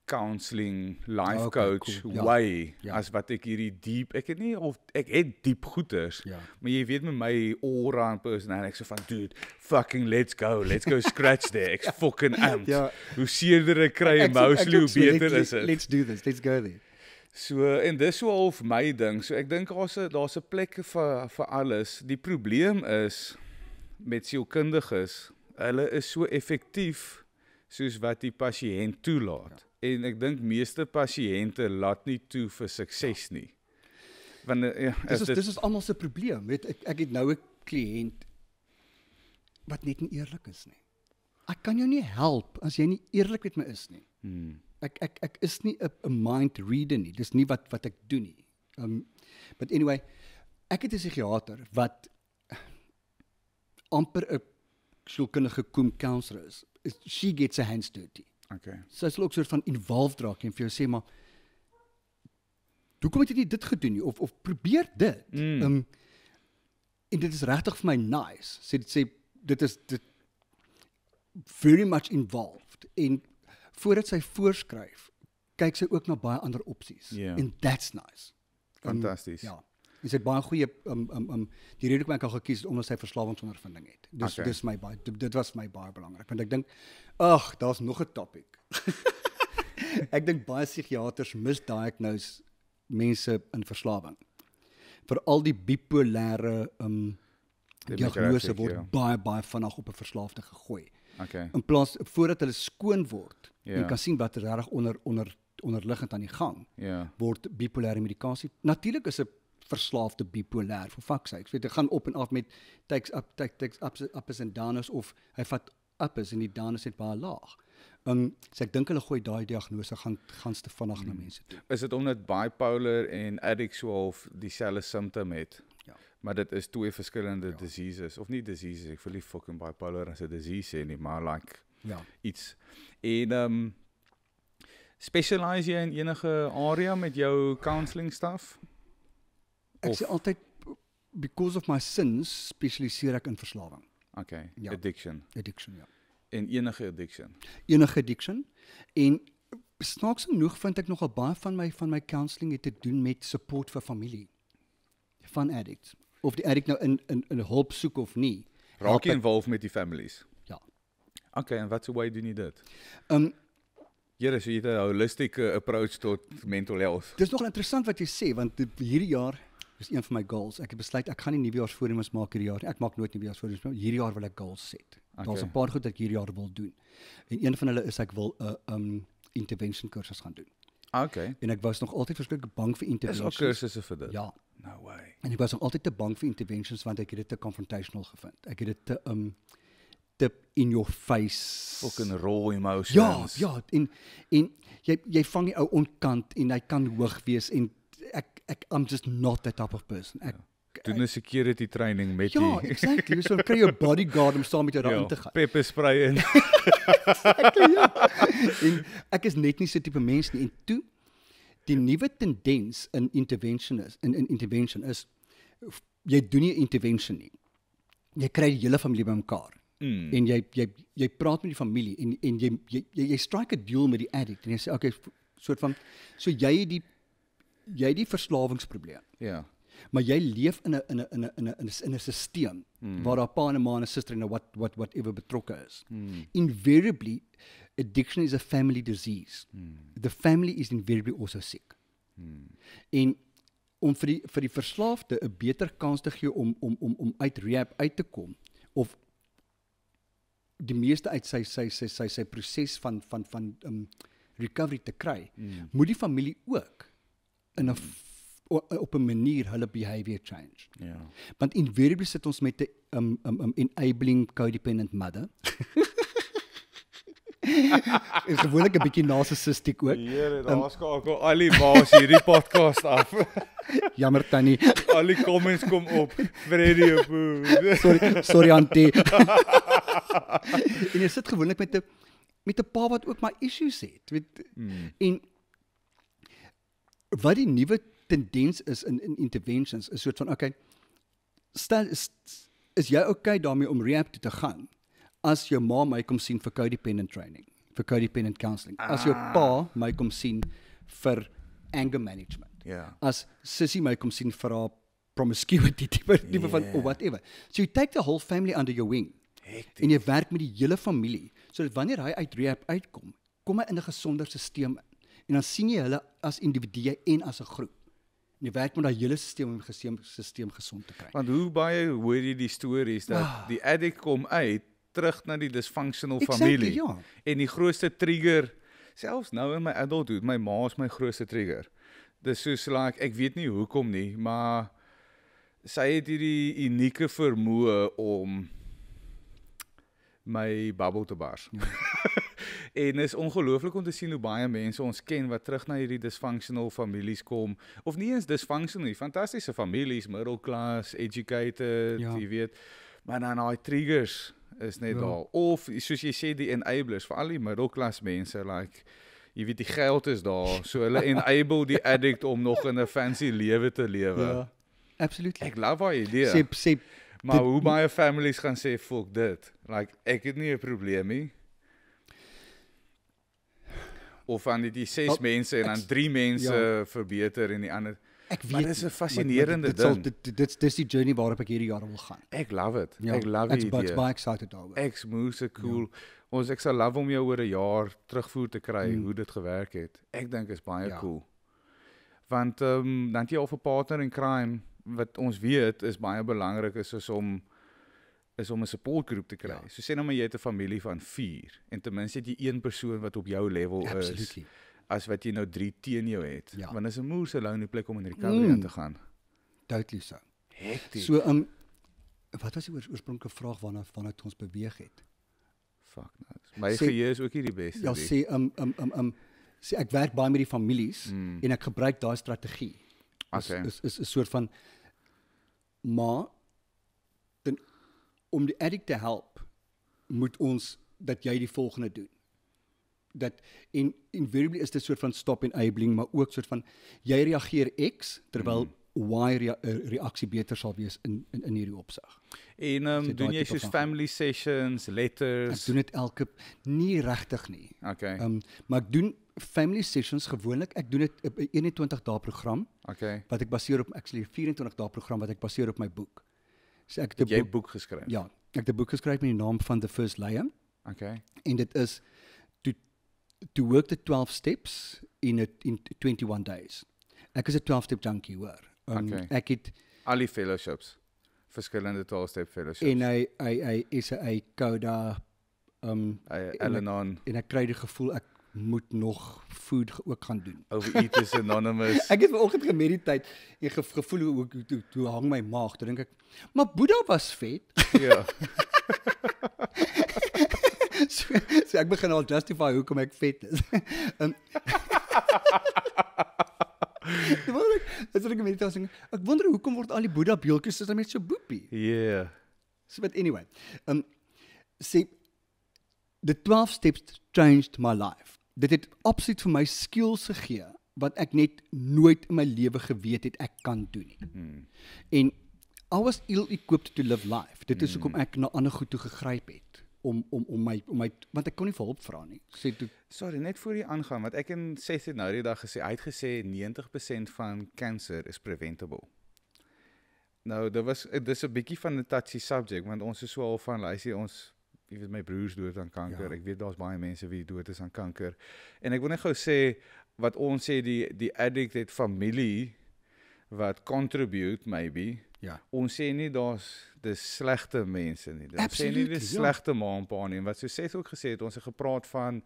counseling, life okay, coach cool. ja. way, ja. as wat ek hierdie diep, ek het nie, of ek het diep goeders, ja. maar jy weet met my aura en personality, ek so van, dude, fucking let's go, let's go scratch there, ek ja. fucking amped, ja. hoe seerder ek kry, en mostly hoe beter so, is het. Let's do this, let's go there. So, en dis so half my ding, so ek dink daar's 'n plek vir, vir alles, die probleem is, met sielkundiges, hulle is so effektief, soos wat die pasiënt toelaat. Ja. En ek dink meeste pasiënte laat nie toe vir sukses nie. Want ja, dis is, dit is almal se probleem. Weet, ek, ek het nou 'n kliënt wat net nie eerlik is nie. Ek kan jou nie help as jy nie eerlik met my is nie. Hmm. Ek, ek, ek is nie 'n mind reader nie. Dis nie wat, wat ek doen nie. Um, but anyway, ek het 'n psigiater wat amper 'n sielkundige kom counselor is. She gets her hands dirty. Okay. So is ook soort van involved raak en vir jou sê, maar hoe kom het jy nie dit gedoen nie? Of, of probeer dit. Mm. Um, en dit is regtig vir my nice. Sê, dit, sê, dit is dit, very much involved. En voordat sy voorskryf, kyk sy ook na baie ander opties. Yeah. And that's nice. Fantasties. Um, ja. En sy het baie goeie, um, um, um, die rede ek al gekies het, omdat sy verslawingsondervinding het. Dus, okay. dis my baie, dit was my baie belangrik. Want ek dink, ach, daar's nog 'n topic. Ek dink baie psigiaters misdiagnose mense in verslawing. Veral die bipolêre um, diagnose word yeah. baie, baie vinnig op 'n verslaafde gegooi. Okay. In plaas, voordat hulle skoon word, yeah. en kan sien wat regtig onder, onder, onderliggend aan die gang, yeah. word bipolêre medikasie. Natuurlik is 'n verslaafde bipolêr vir vakse. Ek weet, hy gaan op en af met takes up, takes, takes ups, ups en downs, of hy vat ups en die downs het baie laag. Um, so ek dink hulle gooi daai diagnose gaan, gaan te vinnig hmm. na mense toe. Is dit omdat bipolar en addict so half dieselfde symptom het? Ja. Maar dit is twee verskillende ja. diseases, of nie diseases, ek verlief fucking bipolar as 'n disease sê nie, maar like ja. iets. En um, specialiseer jy in enige area met jou counseling staf? Ek sê altyd, because of my sins, specialiseer ek in verslawing. Okay, ja. addiction. Addiction, ja. En enige addiction? Enige addiction. En snaaks genoeg vind ek nogal baie van my, van my counseling het te doen met support vir familie. Van addict. Of die addict nou in, in, in hulp soek of nie. Raak jy involved met die families? Ja. Okay, en wat so way doen jy dit? Um, Hier is jy 'n holistieke approach tot mental health. Dit is nogal interessant wat jy sê, want hierdie jaar... Dis een van my goals. Ek het besluit ek gaan nie nuwejaarsvoornemens maak hierdie jaar. Ek maak nooit nuwejaarsvoornemens, maar hierdie jaar wil ek goals set. Okay. Daar's 'n paar goed wat ek hierdie jaar wil doen. En een van hulle is ek wil 'n uh, um, intervention kursus gaan doen. Okay. En ek was nog altyd verskriklik bang vir interventions. Is daar kursusse vir dit? Ja. No way. En ek was nog altyd te bang vir interventions want ek het dit te confrontational gevind. Ek het dit te um te in your face. Fucking raw emotions. Ja, ja, en en jy jy vang die ou onkant en hy kan hoog wees en Ek, ek, I'm just not that type of person. Ek, ja. Doen een security training met ja, die... Ja, exactly. So krijg je bodyguard om saam met jou daar in te gaan. Pepper spray in. Exactly, ja. En ek is net nie so type mens nie. En toe, die nieuwe tendens in intervention is, in, in intervention is, jy doen nie intervention nie. Jy krijg die hele familie by mekaar. Mm. En jy, jy, jy praat met die familie en, en jy, jy, jy, jy strike a deal met die addict. En jy sê, oké, okay, soort van, so jy die jy die verslawingsprobleem. Ja. Maar jy leef in 'n in 'n in 'n in 'n in 'n stelsel mm. waar daar pa en ma en 'n suster en wat wat whatever betrokke is. Mm. Invariably, addiction is a family disease. Mm. The family is invariably also sick. Mm. En om vir die vir die verslaafde 'n beter kans te gee om om om om uit rehab uit te kom of die meeste uit sy sy sy sy sy proses van van van um, recovery te kry, mm. moet die familie ook in 'n op een manier hulle behavior change. Yeah. Want invariably sit ons met 'n um, um, um, enabling codependent mother. Is gewoonlik 'n bietjie narcissistiek ook. Here, daar um, skakel al die maas hierdie podcast af. Jammer tannie. Al die comments kom op. Radio food. sorry, sorry auntie. En jy sit gewoonlik met 'n met 'n pa wat ook maar issues het, weet. Mm. En wat die nuwe tendens is in, in interventions, is soort van, oké, okay, is, is jy oké okay daarmee om rehab toe te gaan, as jou ma my kom sien vir codependent training, vir codependent counseling, ah. as jou pa my kom sien vir anger management, yeah. as sissy my kom sien vir haar promiscuity, type, type yeah. van, or whatever. So you take the whole family under your wing, Hectic. En jy werk met die hele familie, so dat wanneer hy uit rehab uitkom, kom hy in 'n gesonder systeem in, en dan sien jy hulle as individue en as 'n groep. En jy werk met dat hele systeem en systeem, systeem gezond te krijgen. Want hoe baie hoor jy die stories dat ah. die addict kom uit, terug naar die dysfunctional exactly, familie. Ja. En die grootste trigger, selfs nou in my adulthood, my ma is my grootste trigger. Dus soos, like, ek weet nie hoekom nie, maar sy het hierdie unieke vermoë om my babbel te bars. Ja. En is ongelooflik om te sien hoe baie mense ons ken wat terug na hierdie dysfunctional families kom, of nie eens dysfunctional nie, fantastiese families, middle class, educated, ja. Jy weet, maar dan daai triggers is net ja. daar, of soos jy sê die enablers, vir al die middle class mense, like, jy weet die geld is daar, so hulle enable die addict om nog in 'n fancy lewe te lewe. Ja, absoluut. Ek love haar idee. Sip, sip. Maar hoe baie families gaan sê, fuck dit, like, ek het nie 'n probleem nie. Of van die, die zes oh, mensen en dan drie mensen ja. verbeter en die ander. Ek weet, maar dit is een fascinerende dit, dit ding. Sal, dit, dit, dit is die journey waarop ek hierdie jaren wil gaan. Ek love it. Ja. Ek love die idee. Ek baie excited daaroor. Ek moes so cool. Ja. Ons, ek sal love om jou oor een jaar terugvoer te kry mm. hoe dit gewerk het. Ek dink is baie ja. cool. Want um, dan het jy al vir partner in crime, wat ons weet is baie belangrik is, is om is om 'n supportgroep te kry. Ja. So sê nou maar jy het 'n familie van vier en ten minste het jy een persoon wat op jou level Absolutely. Is as wat jy nou drie teen jou het. Ja. Want is 'n moer se lonely plek om in recovery mm. aan te gaan. Duidelik so. Hektiek. So um, wat was die oor, oorspronklike vraag waarna vanuit ons beweeg het? Fuck nou. My sê, geheue is ook nie die beste. Ja, die. sê um um um um sê ek werk baie met die families mm. en ek gebruik daai strategie. Okay. Is is 'n soort van maar ten om die addict te help, moet ons, dat jy die volgende doen. Dat, en invariably is dit soort van stop enabling, maar ook soort van, jy reageer X, terwyl mm. Y rea, reaksie beter sal wees in, in, in hierdie opsig. En um, doen jy soos family sessions, letters? Ek doen dit elke, nie regtig nie. Okay. Um, maar ek doen family sessions gewoonlik, ek doen dit op eenentwintig dae program, okay. wat ek baseer op, actually vierentwintig dae program, wat ek baseer op my boek. So ek het 'n boek, boek geskryf. Ja, ek het 'n boek geskryf met die naam van The First Lion. Okay. En dit is to to work the twelve steps in a, in twenty-one days. Ek is 'n twelve step junkie hoor. Um, okay. Ek het al die fellowships, verskillende twelve step fellowships. En hy hy hy is 'n CODA um Al-Anon. En ek kry die gevoel ek moet nog food ook gaan doen. Overeaters Anonymous. Ek het vanoggend gemediteer en ge, gevoel hoe, hoe, hoe, hoe hang my maag. Toe dink ek, maar Boeddha was vet. Ja. so, so ek begin al justify hoekom ek vet is. um, As ek mediteer, ek wonder hoekom word al die Boeddha beeldjies soos met so boepie. Yeah. So but anyway, um, sê, the twelve steps changed my life. Dit het absoluut vir my skills gegee, wat ek net nooit in my lewe geweet het, ek kan doen nie. Mm. En I was ill equipped to live life. Dit is hoekom mm. ek na ander goed toe gegryp het, om om om my om my want ek kon nie vir hulp vra nie. Sê toe, sorry, net voor jy aangaan, want ek en Seth het nou die dag gesê, hy het gesê ninety percent van kanker is preventable. Nou, dit was dis 'n bietjie van 'n touchy subject, want ons is so al van, hy sê ons, jy weet my broers dood aan kanker. Ja. Ek weet daar's baie mense wie dood is aan kanker. En ek wil net gou sê wat ons sê die die addict het familie wat contribute maybe. Ja. Ons sê nie daar's dis slegte mense nie. Ons Absolutely, sê nie dis slegte ja. ma en pa nie. Wat so Seth ook gesê het, ons het gepraat van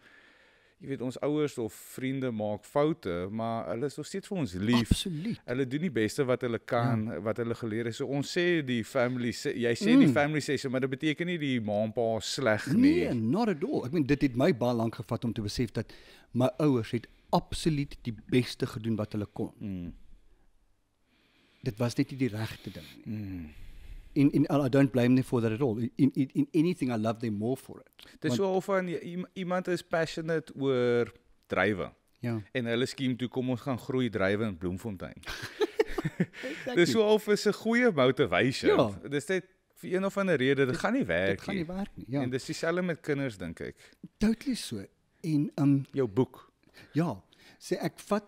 jy weet ons ouers of vriende maak foute, maar hulle is nog steeds vir ons lief. Absoluut. Hulle doen die beste wat hulle kan, mm. wat hulle geleer is. So ons sê die family, jy sê mm. die family sê so, maar dit beteken nie die ma en pa sleg nie. Nee, not at all. Ek meen dit het my baie lank gevat om te besef dat my ouers het absoluut die beste gedoen wat hulle kon. Mm. Dit was net die regte ding nie. Mm. En, en I don't blame them for that at all. In, in, in anything I love them more for it. Dis so al van iemand is passionate oor drywe. Ja. En hulle skiem toe kom ons gaan groei drywe in Bloemfontein. Exactly. Dis so al is 'n goeie motivation. Ja. Dis net vir een of ander rede dit, dit gaan nie werk dit gaan nie. Dit gaan nie werk nie. Ja. En dis dieselfde met kinders dink ek. Totally so. En um jou boek. Ja. Sê ek vat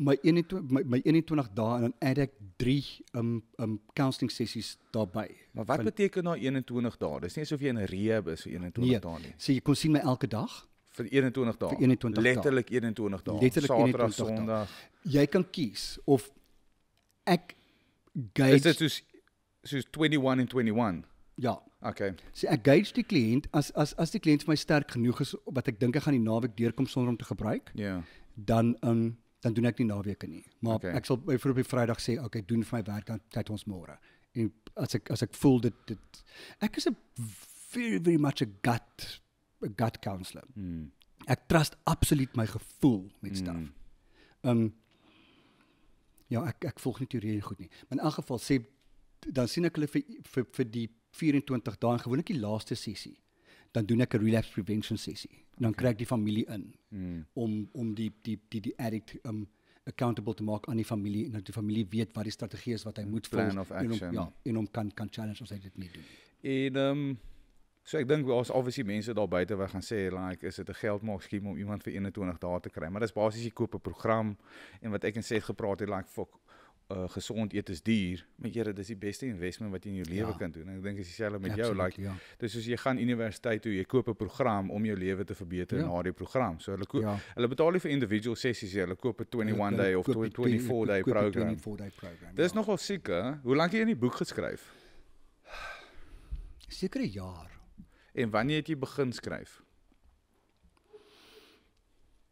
my eenentwintig dae en dan add ek drie um, um, counseling sessies daarbij. Maar wat van, beteken nou eenentwintig dae? Dis nie asof jy in 'n rehab is vir eenentwintig nee, dae nie. So jy kon sien my elke dag? Vir eenentwintig dae? Vir eenentwintig dae. Letterlik eenentwintig dae. Letterlik eenentwintig dae. Saterdag, Sondag. Jy kan kies of ek gauge... Is dit soos, soos eenentwintig en eenentwintig? Ja. Okay. So ek gauge die kliënt, as, as, as die kliënt vir my sterk genoeg is, wat ek dink ek gaan die naweek deurkom sonder om te gebruik, yeah. dan... Um, dan doen ek nie naweke nie. Maar okay. ek sal byvoorbeeld op Vrydag sê, okay, doen vir my werk, dan kyk ons môre. En as ek as ek voel dit dit ek is 'n very very much a gut a gut counselor. Mm. Ek trust absoluut my gevoel met stuff. Mm. Um ja, ek ek volg nie teorie goed nie. Maar in elk geval sê dan sien ek hulle vir vir, vir die vierentwintig dae gewoonlik die laaste sessie. Dan doen ek 'n relapse prevention sessie. Dan kry ek die familie in mm. om om die die die die addict um, accountable te maak aan die familie en dat die familie weet wat die strategie is wat hy moet volg en hom ja, en hom kan kan challenge as hy dit nie doen. En um, so ek dink daar's obviously mense daar buite wat gaan sê like is dit 'n geldmaak skema om iemand vir eenentwintig dae te kry, maar dis basies jy koop 'n program en wat ek en Seth gepraat het like fuck Uh, gezond eet is duur, maar jyre, dis die beste investment wat jy in jou lewe ja. kan doen. En ek dink dis dieselfde met Absolute, jou like. Ja. Dus as jy gaan universiteit toe, jy koop 'n program om jou lewe te verbeter ja. na die program. So hulle koop, ja. hulle betaal nie vir individual sessies, hulle koop 'n twenty-one day of twenty-four day program. program. Dis ja. nogal siek, hè? Hoe lank het jy in die boek geskryf? Seker 'n jaar. En wanneer het jy begin skryf?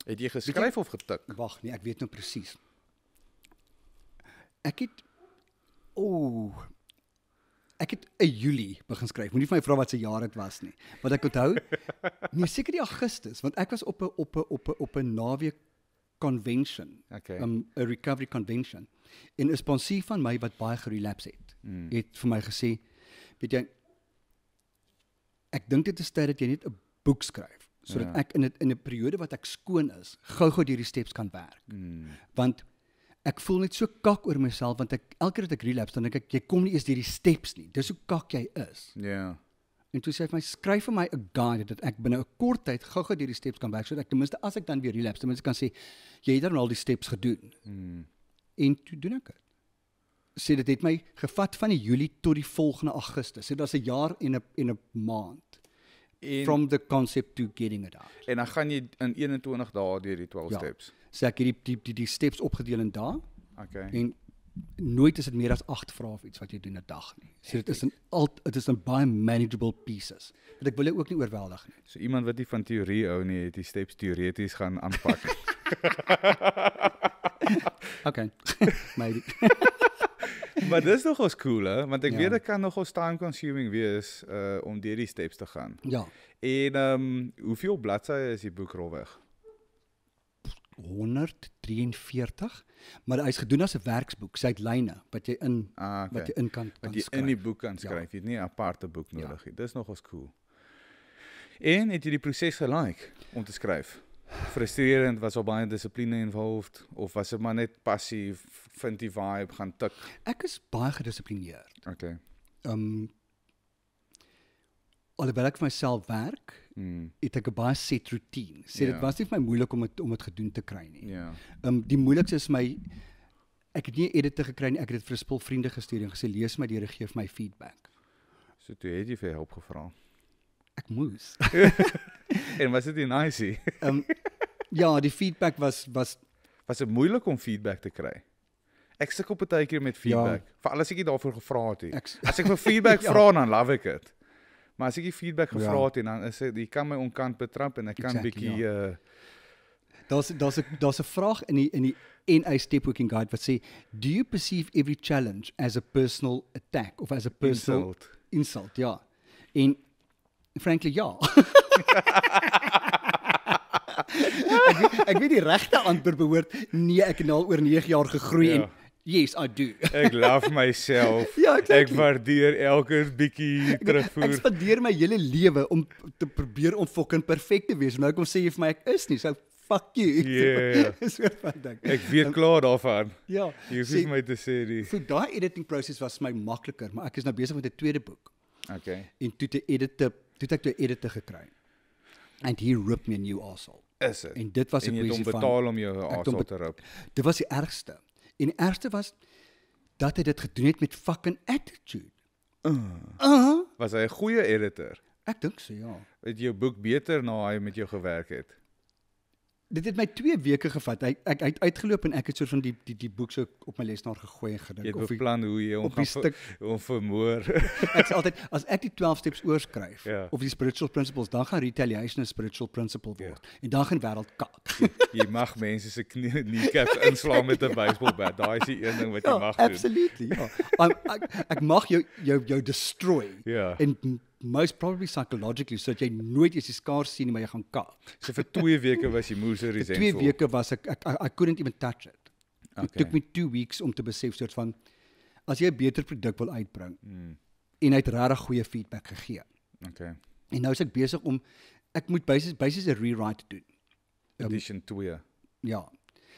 Het jy geskryf jy, of getik? Wag, nee, ek weet nou presies. Ek het, oh, ek het eerste Julie begin skryf. Moet nie van my vra wat se jaar het was nie. Wat ek onthou, nee, seker die Augustus, want ek was op 'n op 'n op 'n op 'n naweek convention, 'n okay. um, recovery convention. En 'n sponsie van my wat baie gerelaps het, mm. het vir my gesê, weet jy, ek dink dit is tyd dat jy net 'n boek skryf, sodat ja. ek in 'n in 'n periode wat ek skoon is, gou-gou deur die steps kan werk. Mm. Want ek voel net so kak oor myself, want ek, elke keer dat ek relapse, dan dink ek, jy kom nie eens deur die steps nie, dis hoe kak jy is. Ja. Yeah. En toe sê hy vir my, skryf vir my 'n guide, dat ek binne 'n kort tyd gou-gou deur die steps kan werk, so dat ek tenminste, as ek dan weer relapse, tenminste kan sê, jy het dan al die steps gedoen. Mm. En toe doen ek dit. Sê, dit het my gevat van die Julie tot die volgende Augustus, sê, dit was 'n jaar en 'n maand. En, from the concept to getting it out. En dan gaan jy in eenentwintig dae deur die twaalf ja. steps. So ek het die, die, die steps opgedeel in dae. Okay. En nooit is dit meer as agt vrae of iets wat jy doen 'n dag nie. So dit is 'n alt, dit is 'n baie manageable pieces. Want ek wil jou ook nie oorweldig nie. So iemand wat nie van teorie hou nie, het die steps teoreties gaan aanpak. Okay. Maybe. Maar dis nogals cool, hè? Want ek ja. weet ek kan nogals time-consuming wees uh, om deur die steps te gaan. Ja. En um, hoeveel bladsye is die boek rolweg? honderd drieënveertig, maar hy's gedoen as 'n werksboek, sy het lyne wat jy in ah, okay. wat jy in kan, kan wat jy skryf. In die boek kan skryf, ja. Jy het nie 'n aparte boek nodig nie. Ja. Dis nogals cool. En het jy die proses gelike om te skryf? Frustrerend, was al baie dissipline involved, of was dit maar net passief, vind die vibe, gaan tik? Ek is baie gedissiplineerd. Okay. Um, alhoewel ik myself werk, mm. het ik een baie set routine. So yeah. Het was niet voor mij moeilijk om het, om het gedoen te krijgen. Yeah. Um, die moeilijkste is mij, ik heb niet editen gekregen, ik heb het voor spul vrienden gestuurd en gezegd, lees my die geef my feedback. So toen heb je veel hulp gevraagd? Ik moest. En was het die nice? um, ja, die feedback was... Was, was het moeilijk om feedback te krijgen? Ik stik op een keer met feedback. Ja. Vooral als ik je daarvoor gevraagd heb. Ek... Als ik voor feedback ja. vraag, dan love ik het. Maar als ik die feedback gevraagd heb, dan is het, je kan my onkant betrappen en ik kan exactly, een beetje... Ja. Uh... Dat is een vraag in die, in die N A Stepworking Guide wat sê, do you perceive every challenge as a personal attack? Of as a personal... Insult. Insult, ja. En, frankly, ja. ek, ek weet die regte antwoord behoort, nee, ek het al oor nege jaar gegroei ja. en yes, I do. Ek love myself. Ja, exactly. Ek waardeer elke bietjie terugvoer. Ek, ek spandeer my hele lewe om te probeer om fucking perfect te wees. Nou kom sê jy vir my, ek is nie, so fuck you. Yeah. Ek weet um, klaar daarvan. Ja. Jy hoef nie my te sê nie. So daai editing process was my makliker, maar ek is nou besig met 'n tweede boek. Okay. En toe te edite, toe ek toe edite gekry. And he ripped me a new asshole. Is het? En dit was en het onbetaal om jou asshole te rip. Dit was die ergste. En die ergste was dat hij dit gedoen het met fucking attitude. Uh. Uh-huh. Was hij een goeie editor? Ek dink so, ja. Het jou boek beter na hy met jou gewerk het? Dit het my twee weke gevat. Ek, ek, ek het uitgeloop en ek het soort van die, die, die boek so op my lesnaar gegooi en gedink. Jy het beplan hoe jy hom gaan ver, vermoor. Ek sê altyd, as ek die twaalf steps oorskryf, ja. of die spiritual principles, dan gaan retaliation een spiritual principle word. Ja. En dan gaan wêreld kak. Jy, jy mag mense se knie kniekap inslaan met 'n baseballbat. Daai is die een ding wat ja, jy mag doen. Absolutely, ja. Ek, ek mag jou, jou, jou destroy. Ja. En, most probably psychologically, so dat jy nooit eens die skaars sien, maar jy gaan kak. So vir twee weke was jy moes so resentful? Vir twee weke was ek, ek, I couldn't even touch it. Okay. It took me two weeks om te besef, soort van, as jy 'n beter produk wil uitbring, mm. en hy het regtig goeie feedback gegee. Okay. En nou is ek besig om, ek moet basis, basis 'n rewrite doen. Um, Edition twee. Ja.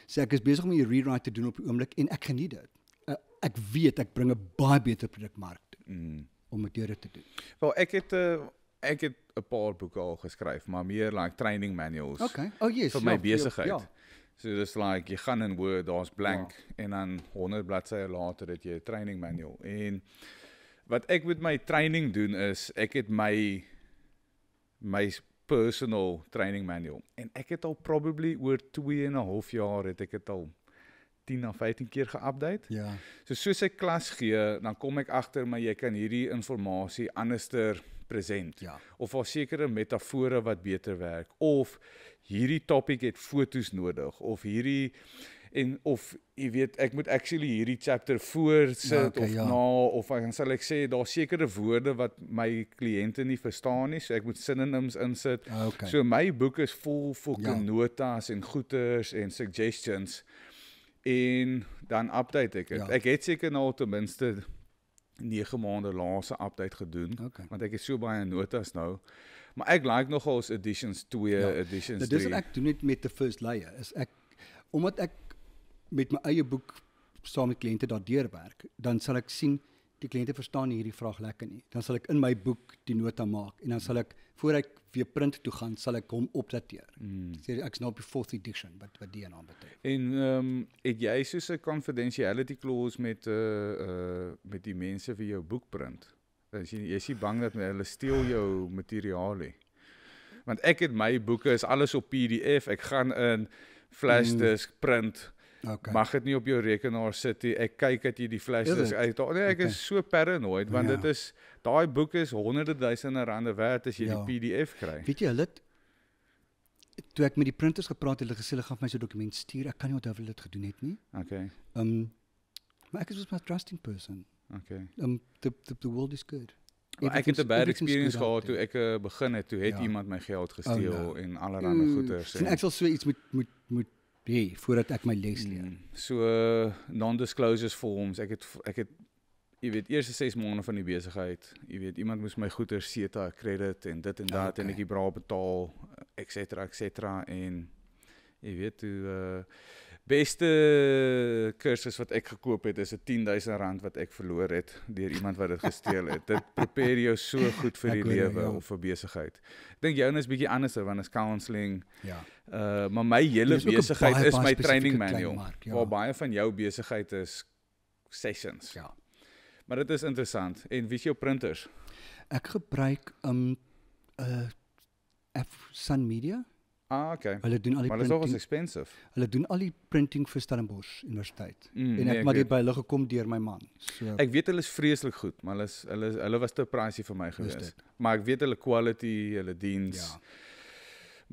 So ek is besig om 'n rewrite te doen op die oomblik, en ek geniet dit. Uh, ek weet, ek bring 'n baie beter produkmark toe. Mm. Om het deur te doen. Wel, ek het uh, ek het 'n paar boeke al geskryf, maar meer like training manuals. Okay. Oh yes. Vir my ja, besigheid. Ja. So dis like jy gaan in Word, daar's blank ja. en dan honderd bladsye later het jy 'n training manual. En wat ek met my training doen is ek het my my personal training manual en ek het al probably oor twee en 'n half jaar het ek dit al tien na vyftien keer geupdate. Ja. So soos ek klas gee, dan kom ek agter maar jy kan hierdie informasie anderster present. Ja. Of daar sekere metafore wat beter werk of hierdie topic het fotos nodig of hierdie en of jy weet ek moet actually hierdie chapter voorsit ja, okay, of ja. na of dan sal ek sê daar sekere woorde wat my kliënte nie verstaan nie, so ek moet synonyms insit. Okay. So my boek is vol fucking ja. notas en goeters en suggestions. En dan update ek het. Ja. Ek het seker nou ten minste nege maande laaste update gedoen, okay. want ek het so baie notas nou. Maar ek like nogal as editions twee, ja. editions drie. Dit is wat ek doen het met The First Lion, is ek, omdat ek met my eie boek saam met kliënte daardeur werk, dan sal ek sien, die kliënte verstaan hierdie vraag lekker nie. Dan sal ek in my boek die nota maak, en dan sal ek, voor ek weer print toe gaan, sal ek hom opdateer. Mm. So, ek is nou op die fourth edition, wat, wat die naam betref. En um, het jy soos 'n confidentiality clause met, uh, uh, met die mense vir jou boek print? Is jy, jy is nie bang dat hulle steel jou materiaal nie? Want ek het my boeke, is alles op P D F, ek gaan in flashdisk print, okay. Mag het nie op jou rekenaar sit nie. Ek kyk dat jy die flashdisk uithaal. Nee, ek okay. is so paranoid, want ja. dit is daai boek is honderde duisende rande werd as jy ja. die P D F kry. Weet jy, hulle toe ek met die printers gepraat het, hulle gesê hulle gaan vir my so 'n dokument stuur. Ek kan nie onthou of hulle dit gedoen het nie. Okay. Um, maar ek is was my trusting person. Okay. Um, the, the, the world is good. Maar ek het 'n bad experience gehad toe ek uh, begin het, toe het ja. iemand my geld gesteel oh, no. en allerlei mm, goeders. En ek sal so iets moet moet moet hey, voordat ek my les leer. Mm. So, uh, non-disclosures forms, ek het, ek het, jy weet, eerste zes maanden van die bezigheid, jy weet, iemand moest my goeder, C E T A, credit, en dit en dat, okay. en ek die braal betaal, et cetera, et cetera, en, jy weet, toe, uh, beste cursus wat ik gekoop heb, is tien duisend rand wat ik verloor het door iemand wat het gesteel het. Dit prepare jou zo goed voor die leven ja. of voor bezigheid. Ik denk jou is een beetje anders, want is counseling. Ja. Uh, maar mijn hele bezigheid is mijn training manual. Mark, ja. Waar baie van jouw bezigheid is sessions. Ja. Maar dat is interessant. En wie is jouw printers? Ik gebruik um, uh, Sun Media. Ah, oké. Okay. Maar dat is nog eens expensive. Hulle doen al die printing voor Stellenbosch Universiteit. Mm, en ek nee, maar dit by hulle gekom deur my man. So, ek weet hulle is vreeslik goed, maar hulle, is, hulle, hulle was te pricey vir my gewees. Maar ek weet hulle quality, hulle diens. Ja.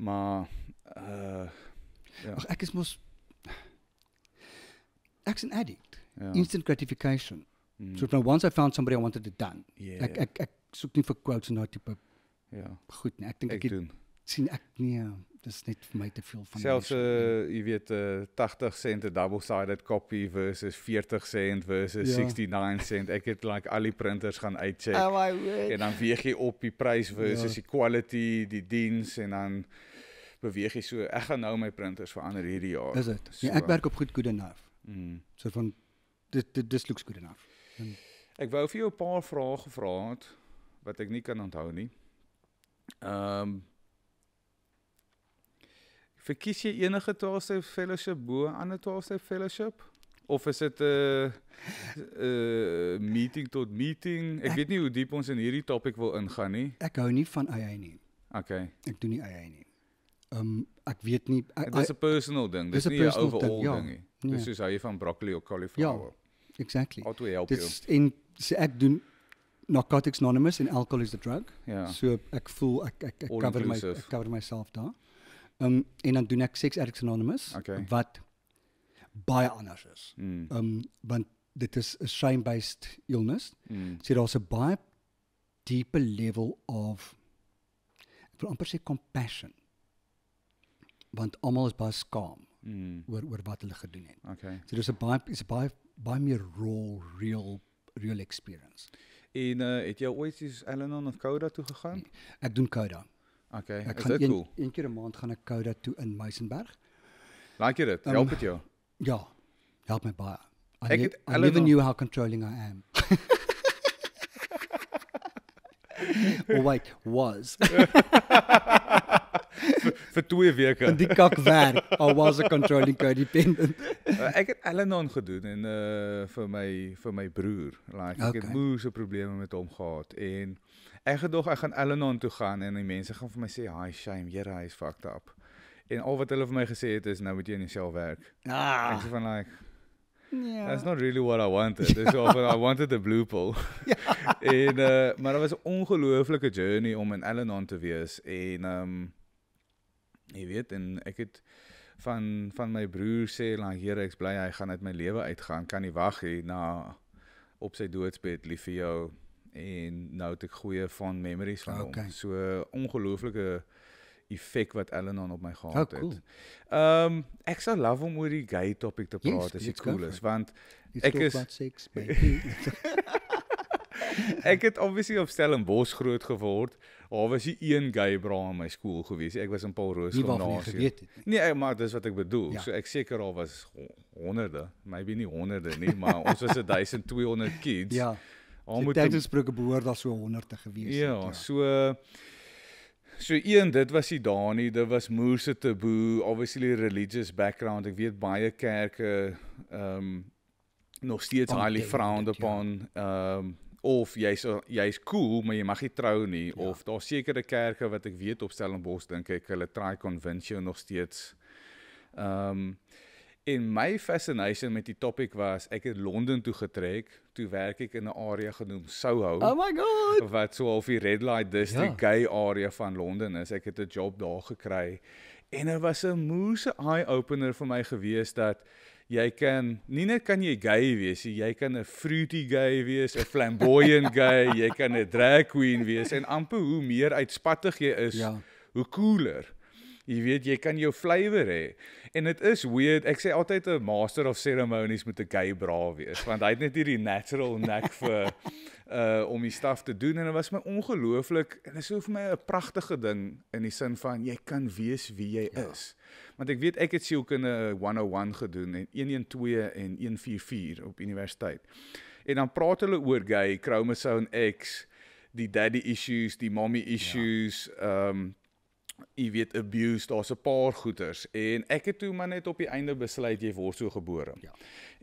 Maar, uh, ja. Ach, ek is mos, ek is an addict. Ja. Instant gratification. Mm. So now once I found somebody I wanted it done. Yeah. Ek, ek, ek soek nie vir quotes en nou type ja. goed. Nee. Ek denk ek, ek doen. Sien ek nie, dat is net vir my te veel van. Zelfs, uh, jy weet, uh, tachtig cent een double-sided copy versus veertig cent versus ja. nege ses cent. Ek het like al die printers gaan uitcheck. Oh my word. En dan weeg jy op die prijs versus ja. die quality, die diens en dan beweeg jy so. Ek gaan nou my printers verander hierdie jaar. Is het? So, ja, ek werk op goed good enough. Mm. So van, this looks good enough. En ek wou vir jou een paar vragen gevraagd, wat ek nie kan onthou nie. Um, Verkies je enige twaalf-step fellowship boven ander twaalf-step fellowship? Of is het uh, uh, meeting tot meeting? Ik weet niet hoe diep ons in hierdie topic wil ingaan nie. Ik hou niet van A I nie. Oké. Okay. Ik doe niet A I nie. Um, ek weet nie. Het is een personal ding. Dit is nie een overall ding nie. Ja. Dus hou je van broccoli of cauliflower. Ja, exactly. How to help you. En ek doen Narcotics Anonymous en alcohol is the drug. Ja. So ek voel, ek, ek, ek, cover, my, ek cover myself daar. Um, en dan doen ek Sex Addicts Anonymous, okay. wat baie anders is. Mm. Um, want dit is een shame-based illness. Mm. So daar is een baie diepe level of, ek wil amper sê compassion. Want allemaal is baie skaam mm. oor, oor wat hulle gedoen het. Okay. So dit is een baie, is een baie, baie meer raw, real, real experience. En uh, het jou ooit is Al-Anon of CODA toegegaan? Nee, ek doen CODA. Oké, okay, is dit een, cool? Een keer een maand gaan ek CODA toe in Muizenberg. Laat je dit? Help um, het jou? Ja, help me baie. I, ek, ne I never knew how controlling I am. Or wait, was. Vir twee weke. In die kak werk, I was a controlling codependent. uh, ek het Al-Anon gedoen en uh, vir, my, vir my broer. Like, okay. Ek het moeise probleme met hom gehad en... Ek gedoog, ek gaan Al-Anon toe gaan en die mense gaan vir my sê, hi shame, jyre, hy is fucked up. En al wat hulle vir my gesê het is, nou moet jy in jouself werk. Ah. Ek sê van like, yeah. that's not really what I wanted. Dis so van, I wanted a blue pill. en, uh, maar dat was een ongelooflike journey om in Al-Anon te wees. En, um, jy weet, en ek het van, van my broer sê, like, jyre, ek is blij, hy gaan uit my leven uitgaan. Kan nie wacht, he, na, op sy doodsbed, lief vir jou. En nou het ek goeie fond memories van hom. Okay. So ongelooflike effect wat Al-Anon op my gehad oh, cool. het. Um, ek sal love om oor die gay topic te praat, yes, as iets cool is, want it's ek is... Six, ek het obviously op Stellenbosch groot geword, al was jy een gay bra in my school gewees, ek was in Paul Roos gymnasie. Nee, maar dis wat ek bedoel, ja. So ek seker al was honderde, maybe nie honderde nie, maar ons was twaalfhonderd kids, ja. Die tijdingsbrukke behoort al so honderd te gewees. Ja, het, ja. so... So een, dit was die daar nie, dit was moerse taboe, obviously religious background, ek weet baie kerke um, nog steeds oh, highly frowned upon, ja. um, of jy's, jy's cool, maar jy mag nie trou nie, ja. Of daar sekere kerke wat ek weet op Stellenbosch, denk ek, hulle try convince jou nog steeds. Um, En my fascination met die topic was, ek het Londen toe getrek, toe werk ek in 'n area genoemd Soho, oh my God. Wat so half die red light district, ja. Gay area van Londen is, ek het 'n job daar gekry, en dit was 'n moeise eye-opener vir my gewees, dat jy kan, nie net kan jy gay wees, jy kan 'n fruity gay wees, 'n flamboyant gay, jy kan 'n drag queen wees, en amper hoe meer uitspattig jy is, ja. Hoe cooler. Jy weet, jy kan jou flavor hê. En het is weird, ek sê altyd 'n master of ceremonies met 'n gay bra wees, want hy het net hierdie natural knack vir uh, om die stuff te doen. En het was my ongelooflik, en dit is vir my een prachtige ding, in die sin van, jy kan wees wie jy ja. is. Want ek weet, ek het sielkunde honderd en een gedoen, en honderd en twee en honderd en vier en vier op universiteit. En dan praat hulle oor gay, chromosome X, die daddy issues, die mommy issues, ja. um, jy weet, abuse, daar's 'n paar goeters, en ek het toe maar net op die einde besluit, jy word so gebore, ja.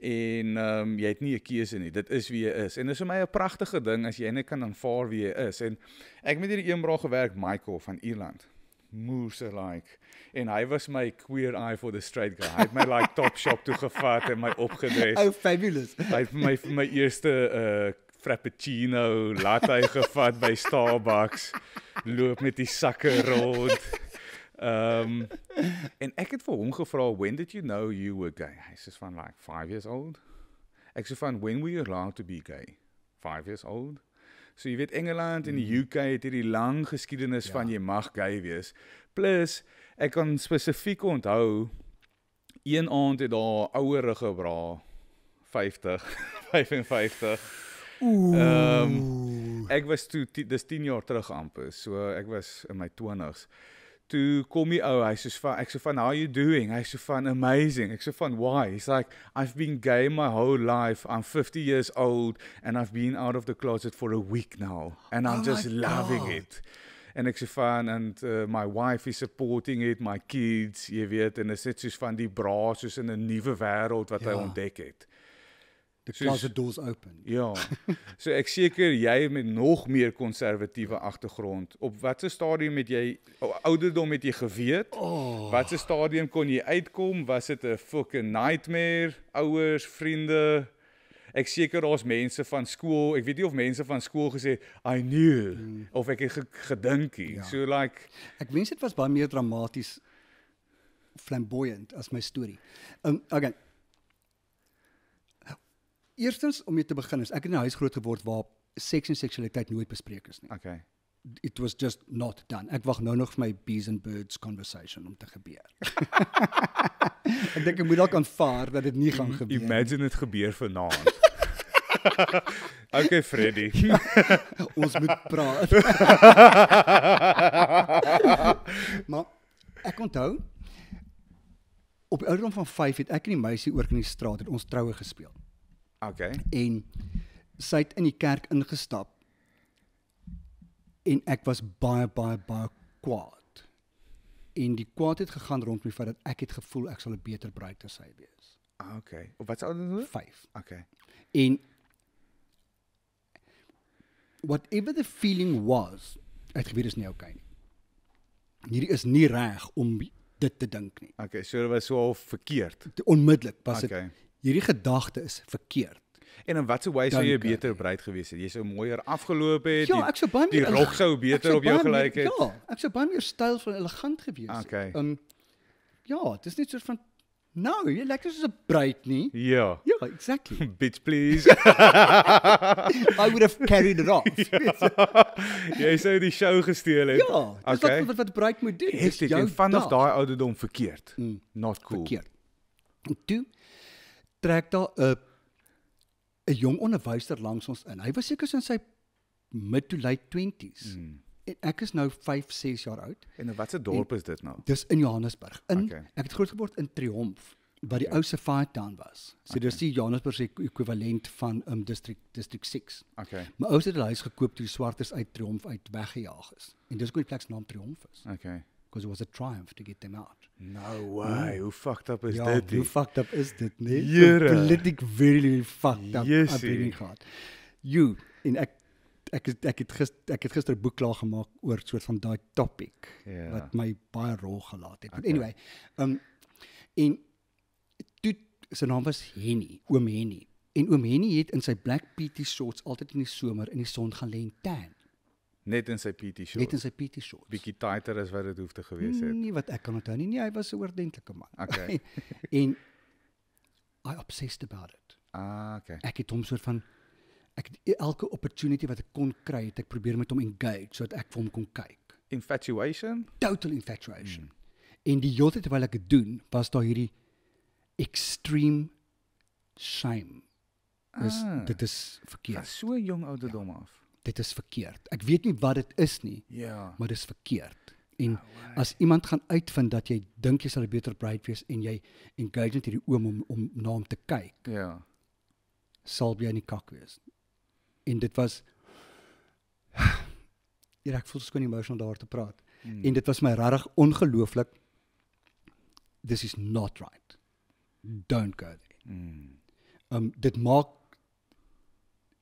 en um, jy het nie 'n keuse nie, dit is wie jy is, en dit is vir my 'n pragtige ding, as jy net kan aanvaar wie jy is, en ek met hierdie eenbraal gewerk, Michael van Ierland, moerse like, en hy was my queer eye for the straight guy, hy het my like top shop toe gevat, en my opgedress, oh fabulous, hy het my, my eerste uh, frappuccino, latte gevat by Starbucks, loop met die sakke rond. Um, en ek het vir hom gevra, when did you know you were gay? Hy is van like five years old. Ek sê van, when were you allowed to be gay? Five years old. So jy weet, Engeland en die U K het hierdie lang geskiedenis ja. van jy mag gay wees. Plus, ek kan spesifiek onthou, een aand het daar ouerige bra, vyftig, vyf en vyftig. Um, ek was toe, dis tien jaar terug amper, so ek was in my twintigs. Toe kom die ou, hy soos van, ek so van, how are you doing? Hy so van, amazing. Ek so van, why? He's like, I've been gay my whole life, I'm fifty years old, and I've been out of the closet for a week now, and I'm oh just loving it. En ek so van, and uh, my wife is supporting it, my kids, jy weet, en dit is soos van die bra, soos in 'n nuwe wêreld wat ja. hy ontdek het. The closet doors open. Ja, so ek seker jy met nog meer conservatieve achtergrond, op watse stadium het jy, ouderdom het jy geweet, oh. watse stadium kon jy uitkom, was het een fucking nightmare, ouers, vriende, ek seker daar's mense van school, ek weet nie of mense van school gesê, I knew, mm. of ek het gedinkie, ja. so like... Ek wens het was baie meer dramaties, flamboyant as my story. Um, okay. Eerstens, om jy te begin is, ek het in 'n huis groot geword waar seks en seksualiteit nooit bespreek is nie. Okay. It was just not done. Ek wag nou nog vir my bees and birds conversation om te gebeur. Ek dink ek moet dalk aanvaar dat dit nie gaan gebeur. Imagine dit gebeur vanaand. Okay, Freddy. Ons moet praat. Maar ek onthou, op die ouderdom van vyf het ek en die meisie oor in die straat het ons troue gespeel. Okay. En sy het in die kerk ingestap en ek was baie, baie, baie kwaad. En die kwaad het gegaan rond my van dat ek het gevoel ek sal 'n beter bruid as sy wees. Okay. Of wat sou dit doen? Vyf. Okay. En whatever the feeling was, het geweet is nie okay nie. Hierdie is nie reg om dit te dink nie. Okay, so dit was so half verkeerd. Onmiddellik was dit. Okay. Hierdie gedagte is verkeerd. En in watse way sou jy beter breed gewees het? Jy sou mooier afgeloop het, ja, die, so die rok sou beter so op jou gelyk het. Ja, ek sou baie meer stylvol en elegant gewees okay. het. Um, ja, het is net soort van, nou, jy lyk soos 'n bruid nie. Ja. Ja, exactly. Bitch, please. I would have carried it off. Jy sou die show gesteel het. Ja, dis okay. wat, wat, wat bruid moet doen. Is dit en vanaf daai ouderdom verkeerd. Mm, Not cool. Verkeerd. En toe, trek daar een, een jong onderwijster langs ons in. Hy was seker in sy mid to late twenties. Mm. En ek is nou vyf, ses jaar oud. En in watse dorp en, is dit nou? Dis in Johannesburg. In, okay. Ek het groot geword in Triomf, waar die okay. ou Safaitaan was. So okay. dis die Johannesburg ekwivalent van um, district six. Okay. My ouers het 'n huis gekoop toe die swartes uit Triomf uit weggejaag is. En dis ook die plek se naam Triomf is. Okay. Because it was a triumph to get them out. No way, mm. hoe fucked up is ja, dit? Ja, hoe fucked up is dit, nee? Jere. Politic very, very fucked up. Jesse. You, en ek, ek, ek, het gister, ek het gister een boek klaargemaak oor soort van die topic, yeah. wat my baie rol gelaat het. Okay. Anyway, um, en toe, sy naam was Henny, oom Henny. En oom Henny het in sy black P T shorts altyd in die somer in die son gaan leen tan. Net in sy P T shorts. Net in sy P T shorts. Bietjie tighter as wat dit hoef te gewees het. Nie wat ek kan onthou nie, nie, hy was 'n oordentlike man. Okay. En I obsessed about it. Ah, okay. Ek het hom soort van ek het elke opportunity wat ek kon kry, het ek probeer met hom engage sodat ek vir hom kon kyk. Infatuation? Total infatuation. Mm. En die jote terwyl ek dit doen, was daar hierdie extreme shame is, ah, dit is verkeerd. Van so jong ouderdom ja, af. Dit is verkeerd. Ek weet nie wat dit is nie, ja, maar dit is verkeerd. En oh, as iemand gaan uitvind dat jy dink jy sal 'n beter bride wees en jy engage met hierdie oom om, om na hom te kyk, ja, sal jy nie kak wees. En dit was, ja, ek voel skoon emotional daar te praat. Mm. En dit was my rarig ongelooflik, this is not right. Don't go there. Mm. Um, dit maak,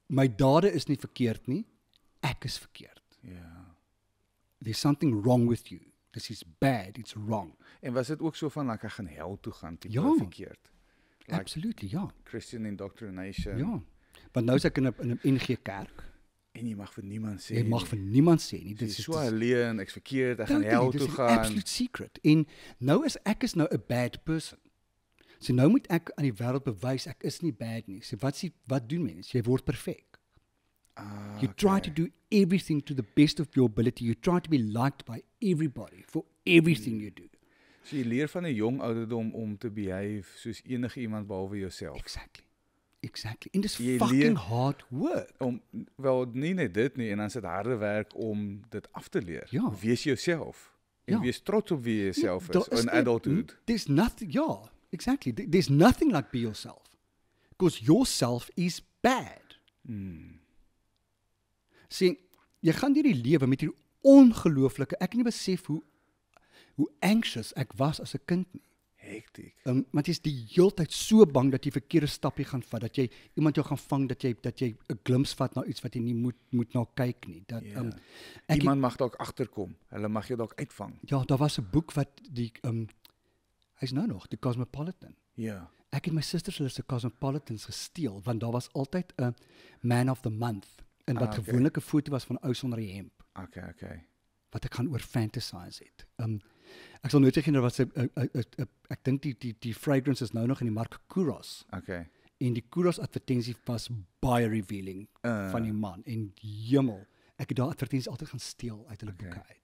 my dade is nie verkeerd nie, ek is verkeerd. Yeah. There's something wrong with you. This is bad, it's wrong. En was dit ook so van, like, ek gaan hel toe gaan, dit ja, verkeerd? Like, absolutely, ja. Christian indoctrination. Ja, want nou is ek in een N G kerk. En jy mag vir niemand sê. Jy mag vir niemand sê nie. Dit is so alleen, ek's verkeerd, ek gaan hel toe gaan. Dit is absolute secret. En nou is ek is nou 'n bad person. So nou moet ek aan die wêreld bewys ek is nie bad nie. So wat sê wat doen mense? Jy word perfek. Ah, you try okay. to do everything to the best of your ability. You try to be liked by everybody for everything hmm. you do. So jy leer van 'n jong ouderdom om te behave soos enige iemand behalwe jouself. Exactly. Exactly. En dis fucking hard work. Om wel nie net dit nie en dan is dit harde werk om dit af te leer. Ja. Wees jouself. En ja, wees trots op wie jy self is, is in adulthood. There's nothing ja. Exactly. There's nothing like be yourself. Because yourself is bad. Mm. Sien, jy gaan deur die lewe met hierdie ongelooflike, ek kan nie besef hoe hoe anxious ek was as 'n kind nie. Hektiek. Um, maar jy is die heeltyd so bang dat jy verkeerde stappie gaan vat, dat jy iemand jou gaan vang, dat jy dat jy 'n glimps vat na iets wat jy nie moet moet na kyk nie. Dat yeah. um, ek, iemand mag dalk agterkom. Hulle mag jou dalk uitvang. Ja, daar was 'n boek wat die um Hy's nou nog, die Cosmopolitan. Ja. Ek het my susters hulle se Cosmopolitans gesteel, want daar was altyd 'n man of the month en wat ah, okay. gewoonlik 'n foto was van ou sonder die hemp. Okay, okay. Wat ek gaan oor fantasize het. Um ek sal nooit vergeet wat 'n ek dink die die die fragrance is nou nog in die mark Kuros. Okay. En die Kuros advertensie was baie revealing uh. van die man en hemel. Ek het daai advertensie altyd gaan steel uit hulle okay. boeke uit.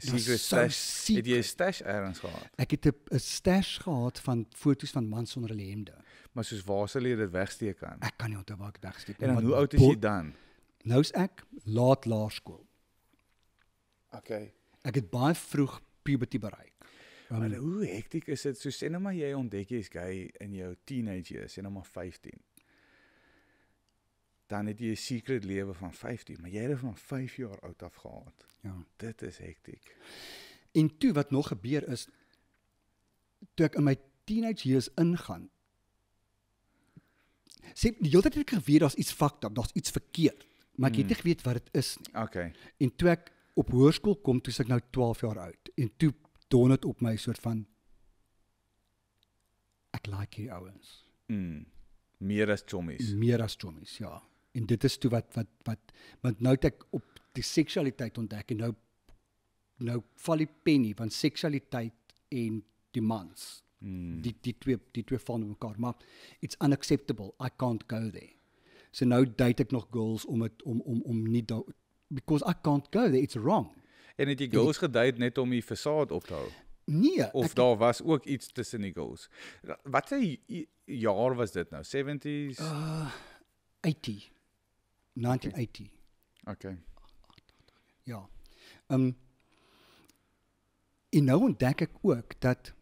Secret so stash. Secret. Het jy 'n stash ergens gehad? Ek het 'n stash gehad van foto's van mans sonder hulle hemde. Maar soos waar sal jy dit wegsteek aan? Ek kan nie onthou waar ek wegsteek nie. En dan hoe oud is jy dan? Nou is ek laat laerskool. Okay. Ek het baie vroeg puberty bereik. Um, maar hoe hektiek is dit? So sê nou maar jy ontdek jy's gay in jou teenage years, sê nou maar vyftien. Dan het jy 'n secret lewe van vyftien, maar jy het dit van vyf jaar oud af gehad. Ja. Dit is hektiek. En toe wat nog gebeur is, toe ek in my teenage years ingaan, sê, die hele tyd het ek geweet, daar's iets fucked up, daar's iets verkeerd, maar ek hmm. het nie geweet wat dit is nie. Okay. En toe ek op hoërskool kom, toe is ek nou twaalf jaar oud, en toe don het op my soort van, ek like hierdie ouens. Hmm. Meer as chommies. Meer as chommies, ja. En dit is toe wat, wat, wat, want nou het ek op die seksualiteit ontdek en nou, nou val die penny van seksualiteit en die mans. Mm. Die, die twee, die twee val met mekaar, maar it's unacceptable, I can't go there. So nou date ek nog girls om het, om, om, om nie daar, because I can't go there, it's wrong. En het die girls gedate net om die façade op te hou? Nee. Of ek, daar was ook iets tussen die girls. Wat sy jaar was dit nou, seventies? Uh, eighties. nineteen eighty. Okay. Ja. Um, en nou ontdek ek ook dat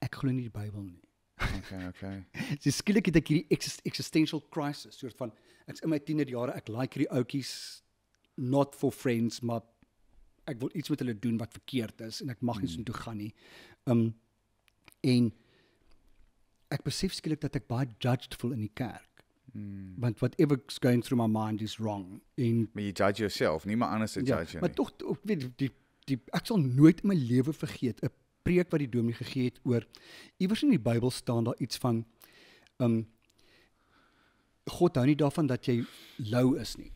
ek glo nie die Bybel nie. Okay, okay. So skielik het ek hierdie exist existential crisis, soort van, ek is in my tienerjare, ek like hierdie oukies, not for friends, maar ek wil iets met hulle doen wat verkeerd is, en ek mag nie hmm. so toe gaan nie. Um, en ek besef skielik dat ek baie judged voel in die kerk. Hmm. Want whatever's going through my mind is wrong. En, maar jy judge yourself, nie maar anders te ja, judge jy nie. Maar toch, ook, weet, die, die, ek sal nooit in my leven vergeet, 'n preek wat die dominee gegee het oor, iewers in die Bybel staan daar iets van, um, God hou nie daarvan dat jy lou is nie.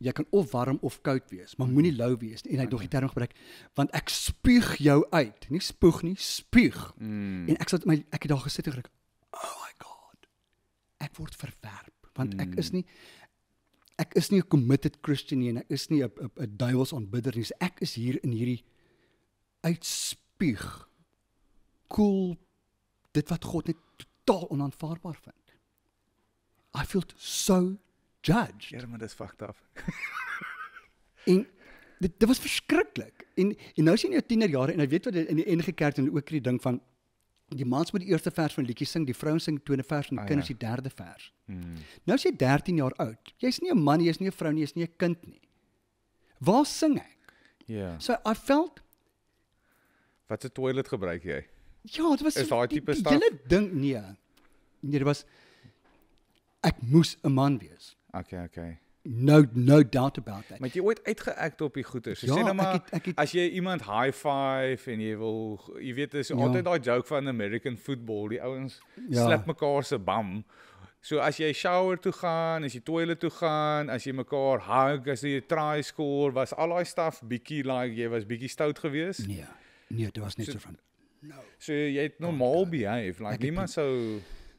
Jy kan of warm of koud wees, maar moenie lou wees nie. En hy het nog die term gebruik, want ek spuug jou uit. Nie spoeg nie, spuug. Hmm. En ek, sal, my, ek het daar gesit en gedink, oh my God. Ek word verwerp, want ek is nie ek is nie 'n committed Christian nie en ek is nie 'n duiwels aanbidder nie. So ek is hier in hierdie uitspuug cool dit wat God net totaal onaanvaarbaar vind. I felt so judged. Ja, maar dat is fucked up. En dit, dit was verschrikkelijk. En, en nou is jy in jou tienerjare, en jy weet wat, in die enige kerk, en ook die ding van, die mans moet die eerste vers van liedjes sing, die vrouwens sing die tweede vers, en die ah, kinders ja. die derde vers. Hmm. Nou is jy dertien jaar oud. Jy is nie een man, jy is nie een vrou, jy is nie een kind nie. Waar sing ek? Yeah. So I felt... Wat 'n toilet gebruik jy? Ja, dit was... Is daai tipe staf? Die hele ding, nee. Nee, dit was... Ek moes 'n man wees. Okay, okay. No, no doubt about that. Maar het jy ooit uitgeact op die goeters? Ja, sê nou maar, ek het, ek het, as jy iemand high five en jy wil, jy weet, is ja. altyd daai joke van American football, die ouens ja. slap mekaar se bam. So as jy shower toe gaan, as jy toilet toe gaan, as jy mekaar hug, as jy try score, was al daai stuff bietjie like jy was bietjie stout geweest? Nee. Nee, dit was net so, so van. No. So jy het normaal oh, behave, like ek niemand sou